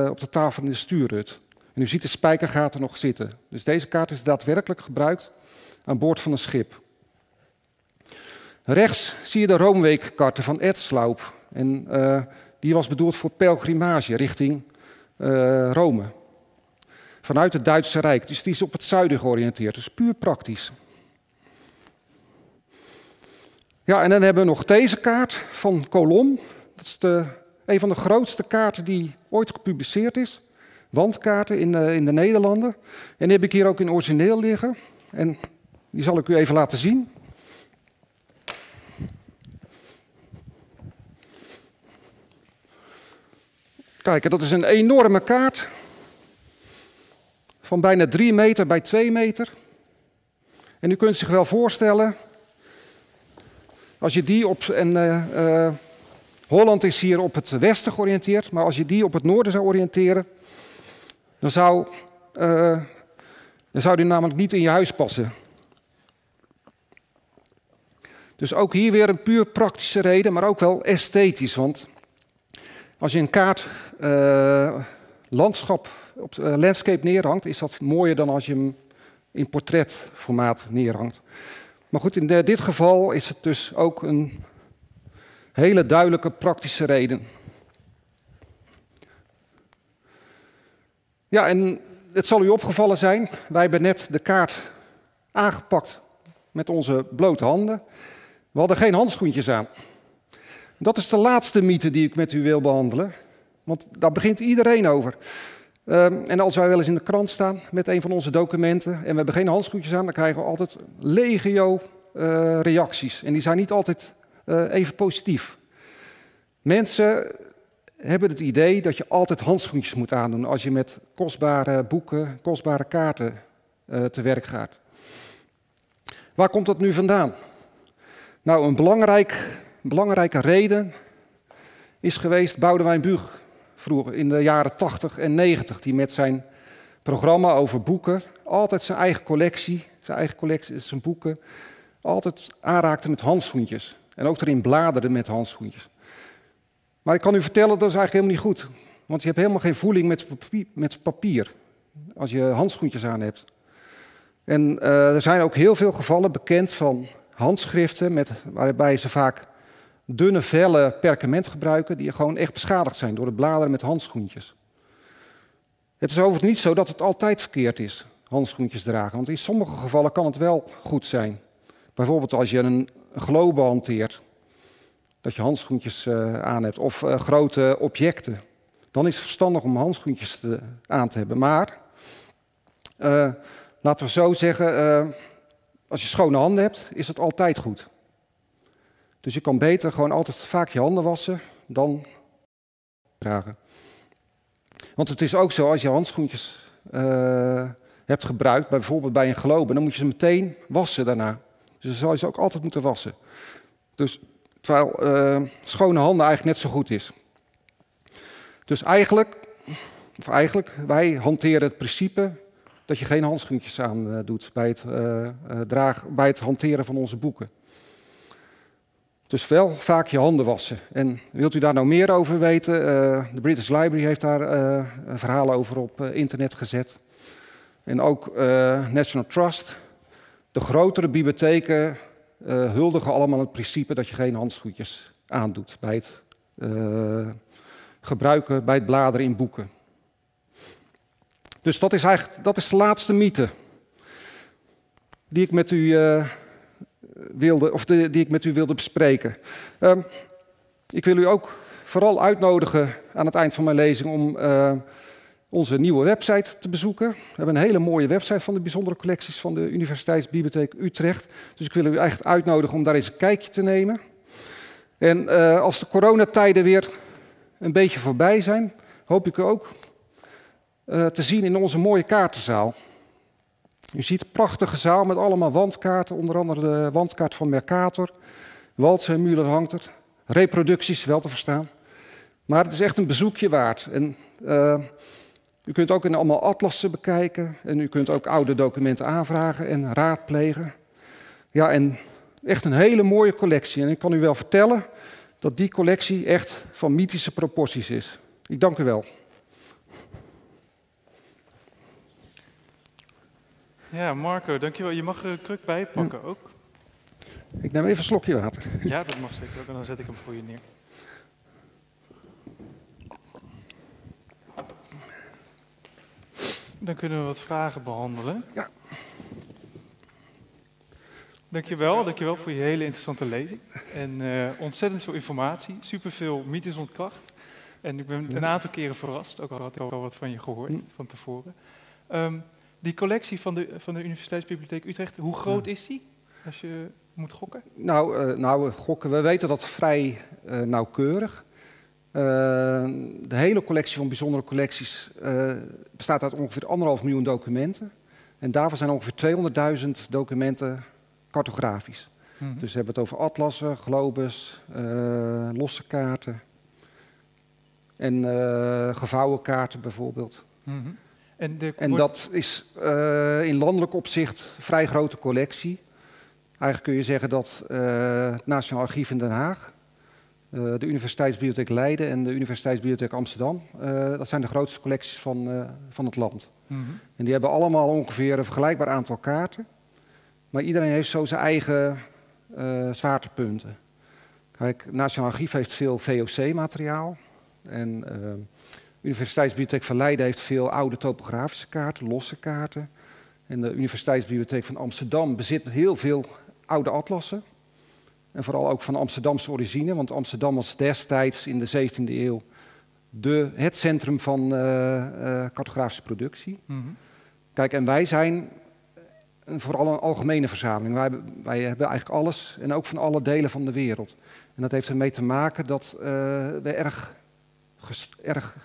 op de tafel in de stuurhut. En u ziet de spijkergaten nog zitten. Dus deze kaart is daadwerkelijk gebruikt aan boord van een schip. Rechts zie je de Roomweekkaarten van Edsloop. En die was bedoeld voor pelgrimage richting Rome. Vanuit het Duitse Rijk. Dus die is op het zuiden georiënteerd. Dus puur praktisch. Ja, en dan hebben we nog deze kaart van Colom. Dat is een van de grootste kaarten die ooit gepubliceerd is. Wandkaarten in de Nederlanden. En die heb ik hier ook in origineel liggen. En die zal ik u even laten zien. Kijk, dat is een enorme kaart. Van bijna 3 meter bij 2 meter. En u kunt zich wel voorstellen, als je die op... Holland is hier op het westen georiënteerd, maar als je die op het noorden zou oriënteren, dan zou die namelijk niet in je huis passen. Dus ook hier weer een puur praktische reden, maar ook wel esthetisch. Want als je een kaart landschap op landscape neerhangt, is dat mooier dan als je hem in portretformaat neerhangt. Maar goed, in dit geval is het dus ook een hele duidelijke praktische reden. Ja, en het zal u opgevallen zijn, wij hebben net de kaart aangepakt met onze blote handen. We hadden geen handschoentjes aan. Dat is de laatste mythe die ik met u wil behandelen, want daar begint iedereen over. En als wij wel eens in de krant staan met een van onze documenten en we hebben geen handschoentjes aan, dan krijgen we altijd legio reacties. En die zijn niet altijd even positief. Mensen hebben het idee dat je altijd handschoentjes moet aandoen als je met kostbare boeken, kostbare kaarten te werk gaat. Waar komt dat nu vandaan? Nou, een belangrijke reden is geweest Boudewijn Buug. Vroeger in de jaren 80 en 90, die met zijn programma over boeken altijd zijn eigen collectie, zijn boeken, altijd aanraakte met handschoentjes. En ook erin bladerde met handschoentjes. Maar ik kan u vertellen, dat is eigenlijk helemaal niet goed. Want je hebt helemaal geen voeling met papier, als je handschoentjes aan hebt. En er zijn ook heel veel gevallen bekend van handschriften, waarbij ze vaak dunne vellen perkament gebruiken die gewoon echt beschadigd zijn door de bladeren met handschoentjes. Het is overigens niet zo dat het altijd verkeerd is, handschoentjes dragen. Want in sommige gevallen kan het wel goed zijn. Bijvoorbeeld als je een globe hanteert, dat je handschoentjes aan hebt. Of grote objecten. Dan is het verstandig om handschoentjes aan te hebben. Maar, laten we zo zeggen, als je schone handen hebt, is het altijd goed. Dus je kan beter gewoon altijd vaak je handen wassen dan dragen. Want het is ook zo, als je handschoentjes hebt gebruikt, bijvoorbeeld bij een globe, dan moet je ze meteen wassen daarna. Dus dan zou je ze ook altijd moeten wassen. Dus, terwijl schone handen eigenlijk net zo goed is. Dus eigenlijk, wij hanteren het principe dat je geen handschoentjes aan doet bij het hanteren van onze boeken. Dus wel vaak je handen wassen. En wilt u daar nou meer over weten? De British Library heeft daar verhalen over op internet gezet. En ook National Trust. De grotere bibliotheken huldigen allemaal het principe dat je geen handschoentjes aandoet bij het gebruiken, bij het bladeren in boeken. Dus dat is eigenlijk de laatste mythe die ik met u wilde bespreken. Ik wil u ook vooral uitnodigen aan het eind van mijn lezing om onze nieuwe website te bezoeken. We hebben een hele mooie website van de bijzondere collecties van de Universiteitsbibliotheek Utrecht. Dus ik wil u eigenlijk uitnodigen om daar eens een kijkje te nemen. En als de coronatijden weer een beetje voorbij zijn, hoop ik u ook te zien in onze mooie kaartenzaal. U ziet een prachtige zaal met allemaal wandkaarten, onder andere de wandkaart van Mercator. Waldseemüller hangt er, reproducties wel te verstaan. Maar het is echt een bezoekje waard. En, u kunt ook allemaal atlassen bekijken en u kunt ook oude documenten aanvragen en raadplegen. Ja, en echt een hele mooie collectie. En ik kan u wel vertellen dat die collectie echt van mythische proporties is. Ik dank u wel. Ja, Marco, dankjewel. Je mag er kruk bij pakken ook. Ik neem even een slokje water. Ja, dat mag zeker ook. En dan zet ik hem voor je neer. Dan kunnen we wat vragen behandelen. Ja. Dankjewel voor je hele interessante lezing. En ontzettend veel informatie, superveel mythes ontkracht. En ik ben een aantal keren verrast, ook al had ik al wat van je gehoord van tevoren. Die collectie van de Universiteitsbibliotheek Utrecht, hoe groot is die, als je moet gokken? Nou, we weten dat vrij nauwkeurig. De hele collectie van bijzondere collecties bestaat uit ongeveer 1,5 miljoen documenten. En daarvan zijn ongeveer 200.000 documenten cartografisch. Mm-hmm. Dus we hebben het over atlassen, globes, losse kaarten en gevouwen kaarten bijvoorbeeld. Mm-hmm. En dat is in landelijk opzicht een vrij grote collectie. Eigenlijk kun je zeggen dat het Nationaal Archief in Den Haag, de Universiteitsbibliotheek Leiden en de Universiteitsbibliotheek Amsterdam, dat zijn de grootste collecties van het land. Mm-hmm. En die hebben allemaal ongeveer een vergelijkbaar aantal kaarten. Maar iedereen heeft zo zijn eigen zwaartepunten. Kijk, het Nationaal Archief heeft veel VOC-materiaal. En de Universiteitsbibliotheek van Leiden heeft veel oude topografische kaarten, losse kaarten. En de Universiteitsbibliotheek van Amsterdam bezit heel veel oude atlassen. En vooral ook van Amsterdamse origine, want Amsterdam was destijds in de 17e eeuw het centrum van cartografische productie. Mm-hmm. Kijk, en wij zijn vooral een algemene verzameling. Wij hebben eigenlijk alles en ook van alle delen van de wereld. En dat heeft ermee te maken dat we erg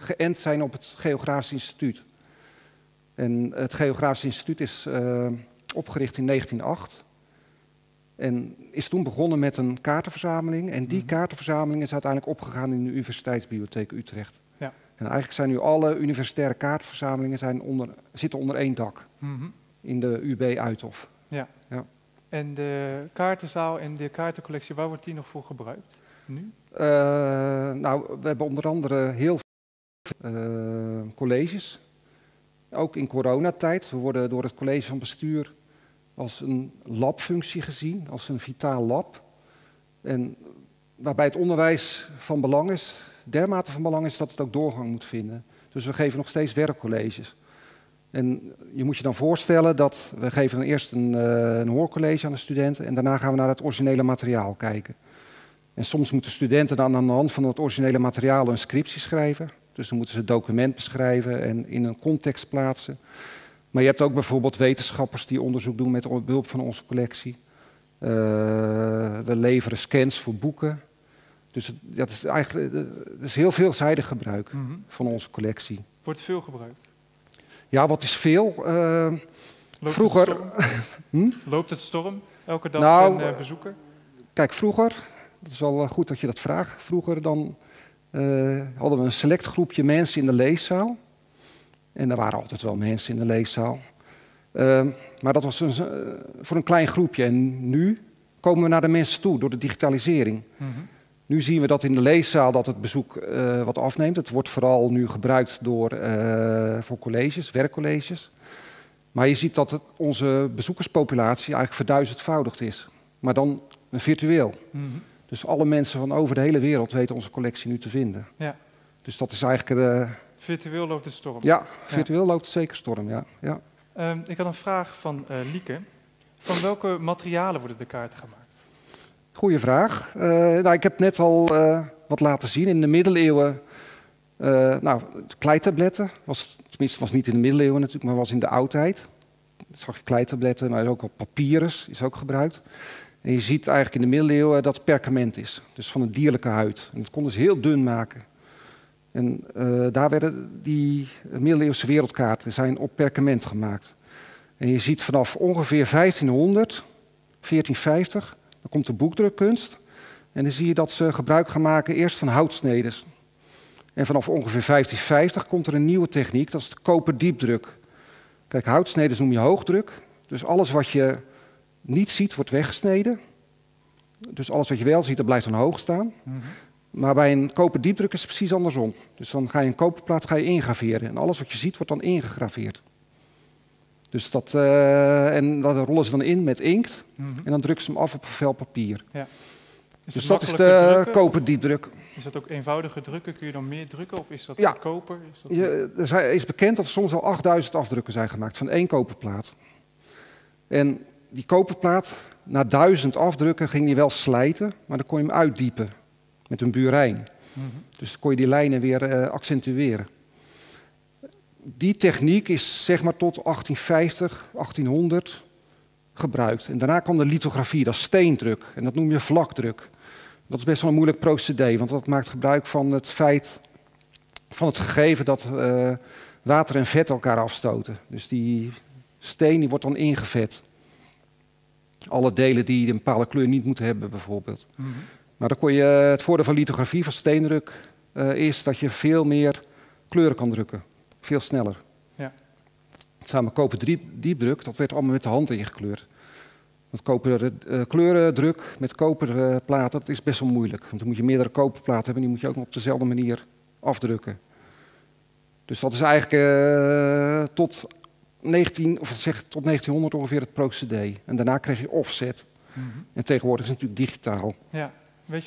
geënt zijn op het Geografisch Instituut. En het Geografisch Instituut is opgericht in 1908 en is toen begonnen met een kaartenverzameling. En die kaartenverzameling is uiteindelijk opgegaan in de Universiteitsbibliotheek Utrecht. Ja. En eigenlijk zijn nu alle universitaire kaartenverzamelingen zitten onder één dak. Mm-hmm. In de UB Uithof. Ja. Ja. En de kaartenzaal en de kaartencollectie, waar wordt die nog voor gebruikt nu? Nou, we hebben onder andere heel veel colleges. Ook in coronatijd. We worden door het college van bestuur als een labfunctie gezien, als een vitaal lab. En waarbij het onderwijs van belang is, dermate van belang is dat het ook doorgang moet vinden. Dus we geven nog steeds werkcolleges. En je moet je dan voorstellen dat we geven eerst een hoorcollege aan de studenten en daarna gaan we naar het originele materiaal kijken. En soms moeten studenten dan aan de hand van het originele materiaal een scriptie schrijven. Dus dan moeten ze het document beschrijven en in een context plaatsen. Maar je hebt ook bijvoorbeeld wetenschappers die onderzoek doen met behulp van onze collectie. We leveren scans voor boeken. Dus dat is eigenlijk heel veelzijdig gebruik van onze collectie. Wordt veel gebruikt? Ja, wat is veel? Vroeger. Loopt het storm? Elke dag een bezoeker? Kijk, vroeger. Het is wel goed dat je dat vraagt. Vroeger dan hadden we een select groepje mensen in de leeszaal. En er waren altijd wel mensen in de leeszaal. Maar dat was voor een klein groepje. En nu komen we naar de mensen toe door de digitalisering. Mm-hmm. Nu zien we dat in de leeszaal dat het bezoek wat afneemt. Het wordt vooral nu gebruikt voor colleges, werkcolleges. Maar je ziet dat onze bezoekerspopulatie eigenlijk verduizendvoudigd is. Maar dan virtueel. Mm-hmm. Dus alle mensen van over de hele wereld weten onze collectie nu te vinden. Ja. Dus dat is eigenlijk... Virtueel loopt de storm. Ja, virtueel loopt zeker storm, ja. Ja. Ik had een vraag van Lieke. Van welke materialen worden de kaarten gemaakt? Goeie vraag. Ik heb net al wat laten zien. In de middeleeuwen, kleitabletten. Was niet in de middeleeuwen natuurlijk, maar was in de oudheid. Dat zag je kleitabletten, maar ook al papyrus is ook gebruikt. En je ziet eigenlijk in de middeleeuwen dat het perkament is. Dus van een dierlijke huid. En dat konden ze heel dun maken. En daar werden die middeleeuwse wereldkaarten zijn op perkament gemaakt. En je ziet vanaf ongeveer 1450... dan komt de boekdrukkunst en dan zie je dat ze gebruik gaan maken eerst van houtsneders. En vanaf ongeveer 1550 komt er een nieuwe techniek, dat is de koperdiepdruk. Kijk, houtsneders noem je hoogdruk, dus alles wat je niet ziet wordt weggesneden. Dus alles wat je wel ziet, dat blijft dan hoog staan. Mm-hmm. Maar bij een koperdiepdruk is het precies andersom. Dus dan ga je een koperplaat ingraveren en alles wat je ziet wordt dan ingegraveerd. Dus dat rollen ze dan in met inkt en dan drukken ze hem af op een vel papier. Ja. Dus dat is de koperdiepdruk. Is dat ook eenvoudiger drukken? Kun je dan meer drukken of is dat goedkoper? Er is bekend dat er soms al 8000 afdrukken zijn gemaakt van één koperplaat. En die koperplaat, na 1000 afdrukken ging die wel slijten, maar dan kon je hem uitdiepen met een burijn. Dus dan kon je die lijnen weer accentueren. Die techniek is zeg maar tot 1850, 1800 gebruikt. En daarna kwam de lithografie, dat is steendruk. En dat noem je vlakdruk. Dat is best wel een moeilijk procedé, want dat maakt gebruik van het feit van het gegeven dat water en vet elkaar afstoten. Dus die steen die wordt dan ingevet. Alle delen die een bepaalde kleur niet moeten hebben bijvoorbeeld. Mm-hmm. Maar dan kon je, het voordeel van lithografie, van steendruk, is dat je veel meer kleuren kan drukken. Veel sneller. Ja. Samen koperdiepdruk, dat werd allemaal met de hand ingekleurd. Want kleurendruk met koperplaten, dat is best wel moeilijk. Want dan moet je meerdere koperplaten hebben en die moet je ook nog op dezelfde manier afdrukken. Dus dat is eigenlijk tot 1900 ongeveer het procedé. En daarna kreeg je offset. Mm-hmm. En tegenwoordig is het natuurlijk digitaal. Ja. Weet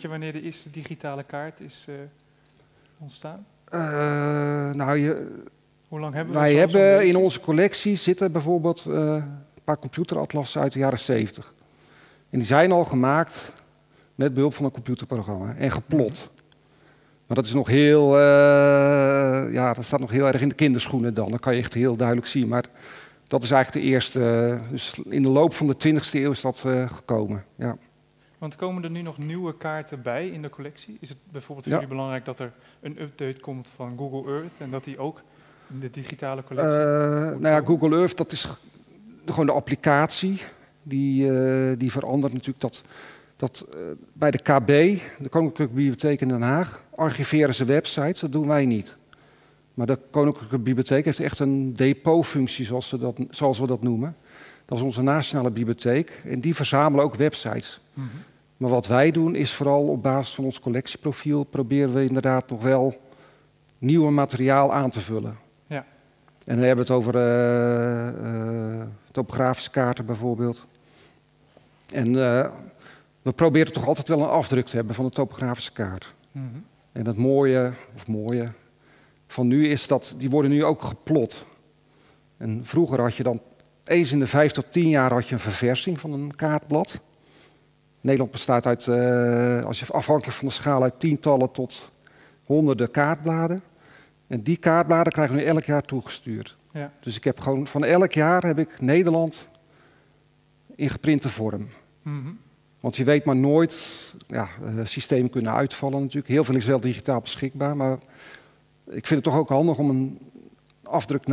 je wanneer de eerste digitale kaart is ontstaan? Hoe lang hebben we wij hebben in onze collectie zitten bijvoorbeeld een paar computeratlassen uit de jaren 70. En die zijn al gemaakt met behulp van een computerprogramma en geplot. Maar dat is nog heel, dat staat nog heel erg in de kinderschoenen dan. Dat kan je echt heel duidelijk zien. Maar dat is eigenlijk de eerste. Dus in de loop van de 20e eeuw is dat gekomen. Ja. Want komen er nu nog nieuwe kaarten bij in de collectie? Is het bijvoorbeeld voor jullie belangrijk dat er een update komt van Google Earth en dat die ook in de digitale collectie? Google Earth, dat is gewoon de applicatie. Die verandert natuurlijk dat bij de KB, de Koninklijke Bibliotheek in Den Haag, archiveren ze websites, dat doen wij niet. Maar de Koninklijke Bibliotheek heeft echt een depotfunctie, zoals we dat noemen. Dat is onze nationale bibliotheek en die verzamelen ook websites. Mm-hmm. Maar wat wij doen is vooral op basis van ons collectieprofiel proberen we inderdaad nog wel nieuw materiaal aan te vullen. Ja. En dan hebben we het over topografische kaarten bijvoorbeeld. En we proberen toch altijd wel een afdruk te hebben van de topografische kaart. Mm-hmm. En het mooie van nu is dat die worden nu ook geplot. En vroeger had je dan eens in de 5 tot 10 jaar had je een verversing van een kaartblad. Nederland bestaat uit, als je afhankelijk van de schaal, uit tientallen tot honderden kaartbladen. En die kaartbladen krijgen we nu elk jaar toegestuurd. Ja. Dus ik heb gewoon van elk jaar heb ik Nederland in geprinte vorm. Mm-hmm. Want je weet maar nooit, systemen kunnen uitvallen natuurlijk. Heel veel is wel digitaal beschikbaar, maar ik vind het toch ook handig om een afdruk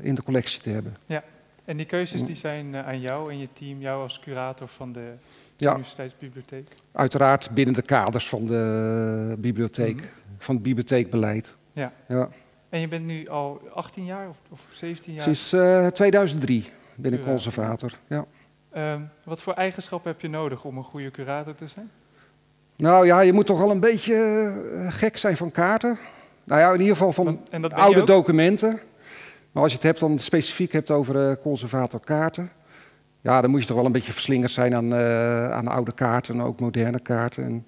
in de collectie te hebben. Ja. En die keuzes die zijn aan jou en je team, jou als curator van de Universiteitsbibliotheek? Uiteraard binnen de kaders van de bibliotheek, van het bibliotheekbeleid. Ja. Ja. En je bent nu al 18 jaar of 17 jaar? Sinds 2003 ben ik conservator. Ja. Wat voor eigenschappen heb je nodig om een goede curator te zijn? Nou ja, je moet toch al een beetje gek zijn van kaarten. Nou ja, in ieder geval van oude documenten. Maar als je het hebt, dan specifiek hebt over conservatorkaarten. Ja, dan moet je toch wel een beetje verslingerd zijn aan oude kaarten, ook moderne kaarten. En,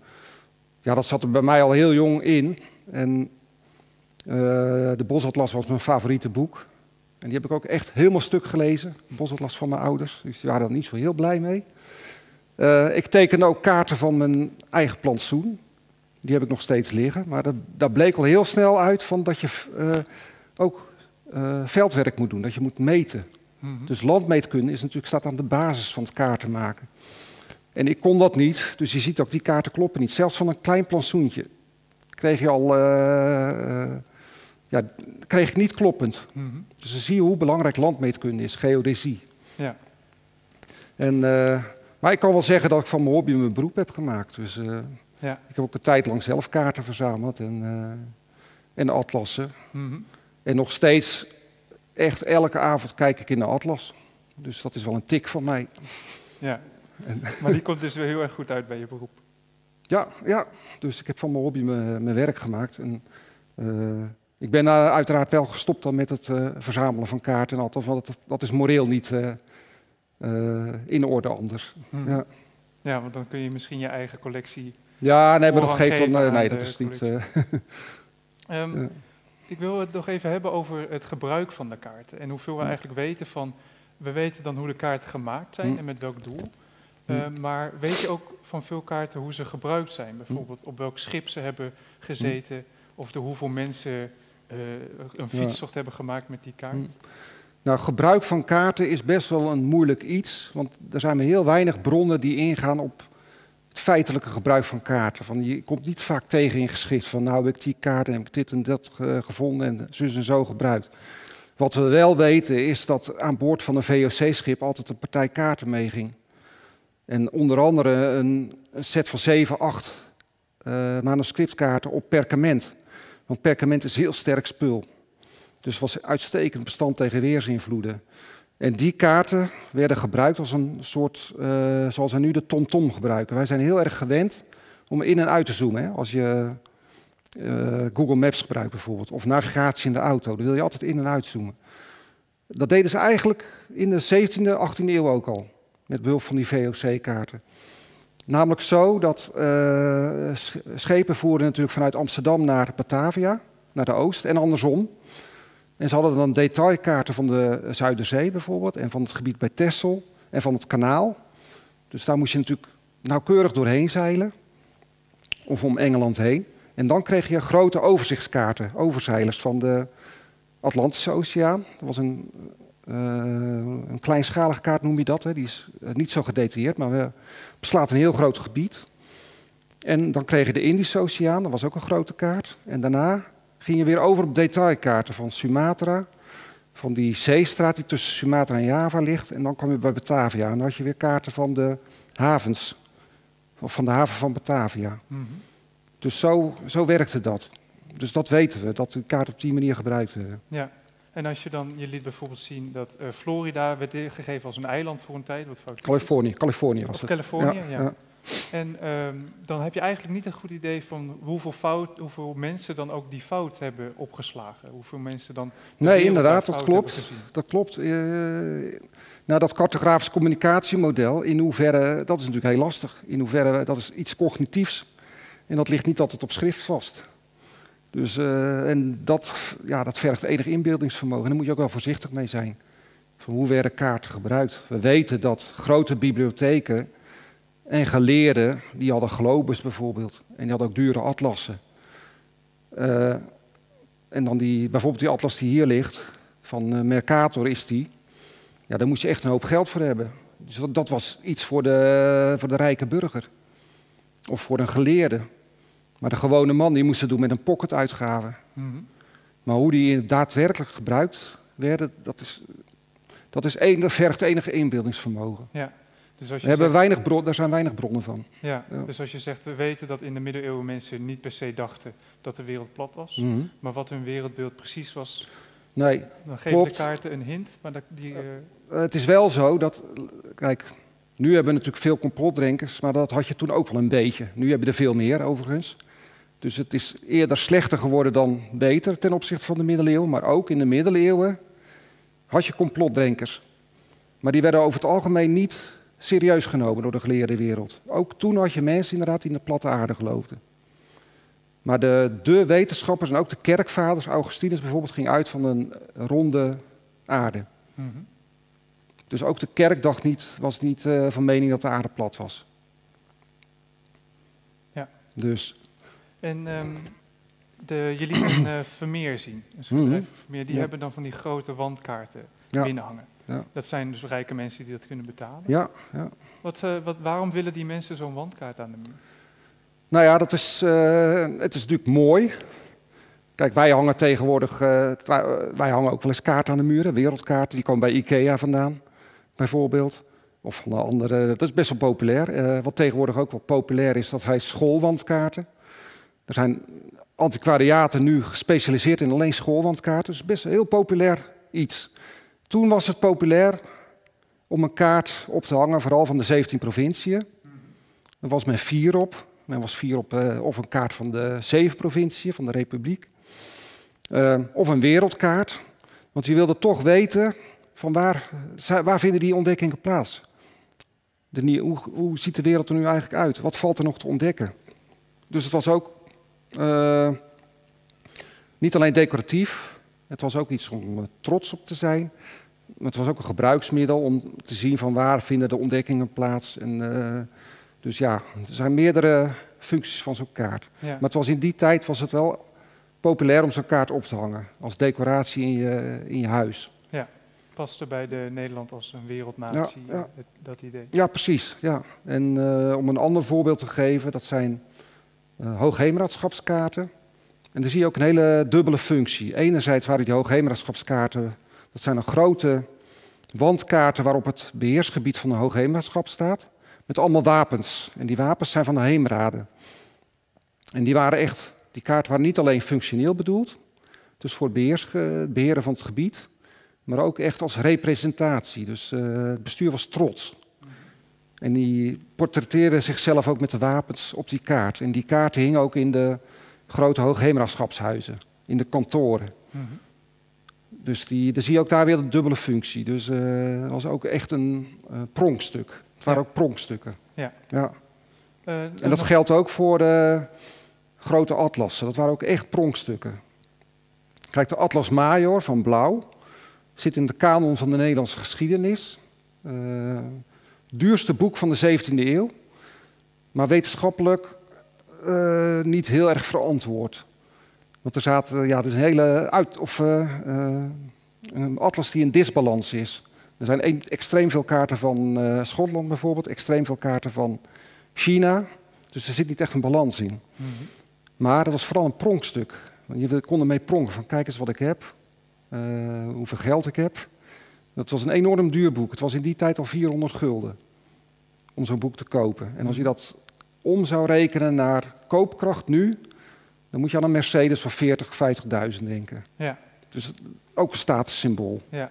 ja, dat zat er bij mij al heel jong in. En de Bosatlas was mijn favoriete boek. En die heb ik ook echt helemaal stuk gelezen. De Bosatlas van mijn ouders. Dus die waren er niet zo heel blij mee. Ik tekende ook kaarten van mijn eigen plantsoen. Die heb ik nog steeds liggen. Maar daar bleek al heel snel uit van dat je ook veldwerk moet doen. Dat je moet meten. Mm-hmm. Dus landmeetkunde is natuurlijk, staat aan de basis van het kaarten maken. En ik kon dat niet. Dus je ziet ook, die kaarten kloppen niet. Zelfs van een klein plantsoentje kreeg je al... kreeg ik niet kloppend. Mm-hmm. Dus dan zie je hoe belangrijk landmeetkunde is. Geodesie. Ja. En... maar ik kan wel zeggen dat ik van mijn hobby mijn beroep heb gemaakt. Dus ik heb ook een tijd lang zelf kaarten verzameld en atlassen. Mm-hmm. En nog steeds, echt elke avond kijk ik in de atlas. Dus dat is wel een tik van mij. Ja. Maar die komt dus weer heel erg goed uit bij je beroep. Ja. Dus ik heb van mijn hobby mijn werk gemaakt. En, ik ben uiteraard wel gestopt dan met het verzamelen van kaarten en atlas. Want dat is moreel niet... in orde anders. Hmm. Ja, want dan kun je misschien je eigen collectie... Ja, nee, maar dat geeft dan... Nee, dat is niet... Ik wil het nog even hebben over het gebruik van de kaarten. En hoeveel we eigenlijk weten van... We weten dan hoe de kaarten gemaakt zijn en met welk doel. Maar weet je ook van veel kaarten hoe ze gebruikt zijn? Bijvoorbeeld op welk schip ze hebben gezeten... of de hoeveel mensen een fietstocht hebben gemaakt met die kaart? Nou, gebruik van kaarten is best wel een moeilijk iets, want er zijn maar heel weinig bronnen die ingaan op het feitelijke gebruik van kaarten. Van, je komt niet vaak tegen in geschrift van nou heb ik die kaart en heb ik dit en dat gevonden en zus en zo gebruikt. Wat we wel weten is dat aan boord van een VOC-schip altijd een partij kaarten meeging. En onder andere een set van 7, 8 manuscriptkaarten op perkament. Want perkament is heel sterk spul. Dus was uitstekend bestand tegen weersinvloeden. En die kaarten werden gebruikt als een soort, zoals wij nu de TomTom gebruiken. Wij zijn heel erg gewend om in en uit te zoomen. Hè? Als je Google Maps gebruikt bijvoorbeeld, of navigatie in de auto, dan wil je altijd in en uit zoomen. Dat deden ze eigenlijk in de 17e, 18e eeuw ook al, met behulp van die VOC-kaarten. Namelijk zo dat schepen voeren natuurlijk vanuit Amsterdam naar Batavia, naar de oost, en andersom. En ze hadden dan detailkaarten van de Zuiderzee bijvoorbeeld... en van het gebied bij Texel en van het kanaal. Dus daar moest je natuurlijk nauwkeurig doorheen zeilen. Of om Engeland heen. En dan kreeg je grote overzichtskaarten. Overzeilers van de Atlantische Oceaan. Dat was een kleinschalige kaart, noem je dat. Hè? Die is niet zo gedetailleerd, maar we beslaat een heel groot gebied. En dan kreeg je de Indische Oceaan. Dat was ook een grote kaart. En daarna... ging je weer over op detailkaarten van Sumatra, van die zeestraat die tussen Sumatra en Java ligt. En dan kwam je bij Batavia. En dan had je weer kaarten van de havens, van de haven van Batavia. Mm-hmm. Dus zo werkte dat. Dus dat weten we, dat de kaarten op die manier gebruikt werden. Ja, en als je dan, je liet bijvoorbeeld zien dat Florida werd gegeven als een eiland voor een tijd. Wat Californië was het. Californië, ja. En dan heb je eigenlijk niet een goed idee van hoeveel mensen dan ook die fout hebben opgeslagen. Hoeveel mensen dan... Nee, inderdaad, dat klopt. Dat klopt. Nou, dat cartografisch communicatiemodel, in hoeverre, dat is natuurlijk heel lastig. In hoeverre, dat is iets cognitiefs. En dat ligt niet altijd op schrift vast. Dus, en dat vergt enig inbeeldingsvermogen. En daar moet je ook wel voorzichtig mee zijn. Van hoe werden kaarten gebruikt? We weten dat grote bibliotheken... En geleerden, die hadden globes bijvoorbeeld. En die hadden ook dure atlassen. En dan bijvoorbeeld die atlas die hier ligt, van Mercator is die. Ja, daar moest je echt een hoop geld voor hebben. Dus dat was iets voor de rijke burger. Of voor een geleerde. Maar de gewone man, die moest het doen met een pocket-uitgave. Mm-hmm. Maar hoe die daadwerkelijk gebruikt werden, dat vergt enige inbeeldingsvermogen. Ja. Dus als je daar zijn weinig bronnen van. Ja. Dus als je zegt, we weten dat in de middeleeuwen mensen niet per se dachten dat de wereld plat was. Mm-hmm. Maar wat hun wereldbeeld precies was, dan geven de kaarten een hint. Maar het is wel zo dat, kijk, Nu hebben we natuurlijk veel complotdenkers, maar dat had je toen ook wel een beetje. Nu hebben we er veel meer overigens. Dus het is eerder slechter geworden dan beter ten opzichte van de middeleeuwen. Maar ook in de middeleeuwen had je complotdenkers. Maar die werden over het algemeen niet serieus genomen door de geleerde wereld. Ook toen had je mensen inderdaad die in de platte aarde geloofden. Maar de wetenschappers en ook de kerkvaders, Augustinus bijvoorbeeld, ging uit van een ronde aarde. Mm-hmm. Dus ook de kerk dacht niet, was niet van mening dat de aarde plat was. Ja. Dus. En jullie gaan Vermeer zien. Dus mm-hmm. Vermeer, die ja. hebben dan van die grote wandkaarten ja. binnenhangen. Ja. Dat zijn dus rijke mensen die dat kunnen betalen. Ja. Ja. Waarom willen die mensen zo'n wandkaart aan de muur? Nou ja, dat is, het is natuurlijk mooi. Kijk, wij hangen tegenwoordig, wij hangen ook wel eens kaarten aan de muren, wereldkaarten. Die komen bij IKEA vandaan, bijvoorbeeld. Of van de andere, dat is best wel populair. Wat tegenwoordig ook wel populair is, dat hij schoolwandkaarten. Er zijn antiquariaten nu gespecialiseerd in alleen schoolwandkaarten. Dus best een heel populair iets. Toen was het populair om een kaart op te hangen, vooral van de 17 provinciën. Er was men fier op. Men was fier op of een kaart van de 7 provinciën, van de Republiek. Of een wereldkaart. Want je wilde toch weten van waar vinden die ontdekkingen plaats. Hoe ziet de wereld er nu eigenlijk uit? Wat valt er nog te ontdekken? Dus het was ook niet alleen decoratief. Het was ook iets om trots op te zijn. Maar het was ook een gebruiksmiddel om te zien van waar vinden de ontdekkingen plaats. En, dus ja, er zijn meerdere functies van zo'n kaart. Ja. Maar het was in die tijd was het wel populair om zo'n kaart op te hangen. Als decoratie in je huis. Ja, paste bij de Nederland als een wereldnatie, ja, ja. Dat idee. Ja, precies. Ja. En om een ander voorbeeld te geven, dat zijn hoogheemraadschapskaarten. En daar zie je ook een hele dubbele functie. Enerzijds waren die hoogheemraadschapskaarten, dat zijn dan grote wandkaarten waarop het beheersgebied van de hoogheemraadschap staat. Met allemaal wapens. En die wapens zijn van de heemraden. En die kaarten waren niet alleen functioneel bedoeld. Dus voor het beheren van het gebied. Maar ook echt als representatie. Dus het bestuur was trots. En die portretteerden zichzelf ook met de wapens op die kaart. En die kaarten hingen ook in de grote hoogheemraadschapshuizen. In de kantoren. Mm-hmm. Dus dan zie je ook daar weer de dubbele functie. Dus dat was ook echt een pronkstuk. Het waren ook pronkstukken. Ja. Ja. En dat geldt ook voor de grote atlassen. Dat waren ook echt pronkstukken. Kijk, de Atlas Major van Blaeu zit in de kanon van de Nederlandse geschiedenis. Duurste boek van de 17e eeuw. Maar wetenschappelijk niet heel erg verantwoord. Want er zaten, ja, er is een hele een atlas die in disbalans is. Er zijn extreem veel kaarten van Schotland bijvoorbeeld, extreem veel kaarten van China. Dus er zit niet echt een balans in. Mm-hmm. Maar dat was vooral een pronkstuk. Je kon ermee pronken van kijk eens wat ik heb, hoeveel geld ik heb. Dat was een enorm duur boek. Het was in die tijd al 400 gulden om zo'n boek te kopen. En als je dat om zou rekenen naar koopkracht nu, dan moet je aan een Mercedes van 40.000, 50.000 denken. Ja. Dus ook een statussymbool. Ja.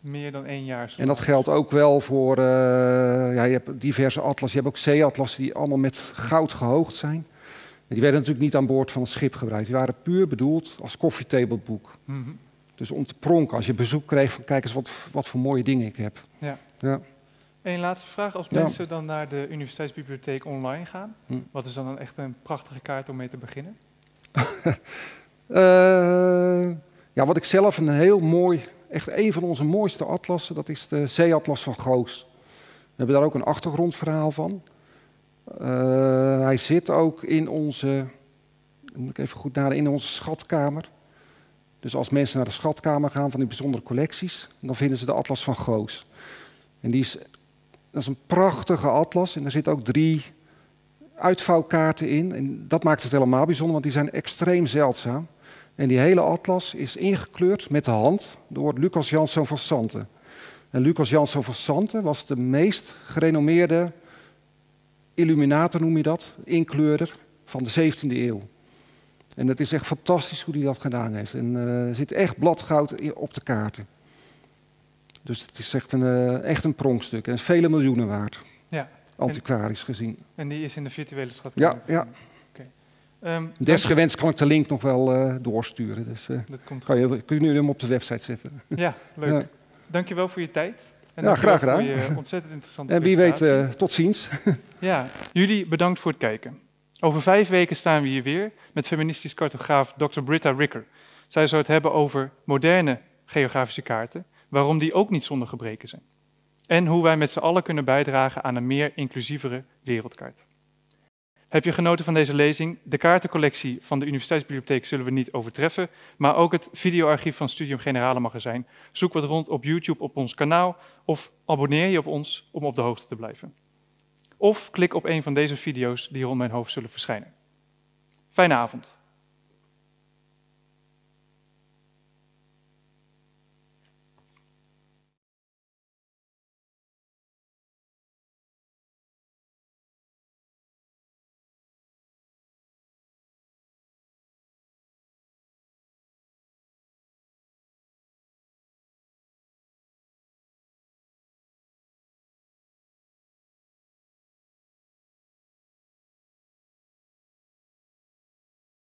Meer dan 1 jaar. En dat geldt ook wel voor, je hebt diverse atlassen. Je hebt ook zeeatlassen die allemaal met goud gehoogd zijn. Die werden natuurlijk niet aan boord van het schip gebruikt. Die waren puur bedoeld als koffietableboek. Mm-hmm. Dus om te pronken, als je bezoek kreeg van kijk eens wat voor mooie dingen ik heb. Ja. Ja. Een laatste vraag, als mensen dan naar de Universiteitsbibliotheek online gaan, wat is dan echt een prachtige kaart om mee te beginnen? Ja, wat ik zelf een heel mooi, echt een van onze mooiste atlassen, dat is de zeeatlas van Goos. We hebben daar ook een achtergrondverhaal van. Hij zit ook in onze, moet ik even goed nadenken, in onze schatkamer. Dus als mensen naar de schatkamer gaan van die bijzondere collecties, dan vinden ze de atlas van Goos. En dat is een prachtige atlas en er zitten ook 3 uitvouwkaarten in. En dat maakt het helemaal bijzonder, want die zijn extreem zeldzaam. En die hele atlas is ingekleurd met de hand door Lucas Janszoon van Santen. En Lucas Janszoon van Santen was de meest gerenommeerde illuminator, noem je dat, inkleurder van de 17e eeuw. En het is echt fantastisch hoe hij dat gedaan heeft. En er zit echt bladgoud op de kaarten. Dus het is echt een pronkstuk en is vele miljoenen waard, ja, antiquarisch gezien. En die is in de virtuele schatkamer? Ja, ja. Okay. Desgewenst kan ik de link nog wel doorsturen, dus kun je hem op de website zetten. Ja, leuk. Dankjewel voor je tijd. En ja, graag gedaan. Voor je ontzettend interessante en wie weet, tot ziens. Ja, jullie bedankt voor het kijken. Over 5 weken staan we hier weer met feministisch cartograaf Dr. Britta Ricker. Zij zou het hebben over moderne geografische kaarten, waarom die ook niet zonder gebreken zijn. En hoe wij met z'n allen kunnen bijdragen aan een meer inclusievere wereldkaart. Heb je genoten van deze lezing? De kaartencollectie van de Universiteitsbibliotheek zullen we niet overtreffen, maar ook het videoarchief van Studium Generale magazijn. Zoek wat rond op YouTube op ons kanaal of abonneer je op ons om op de hoogte te blijven. Of klik op een van deze video's die rond mijn hoofd zullen verschijnen. Fijne avond.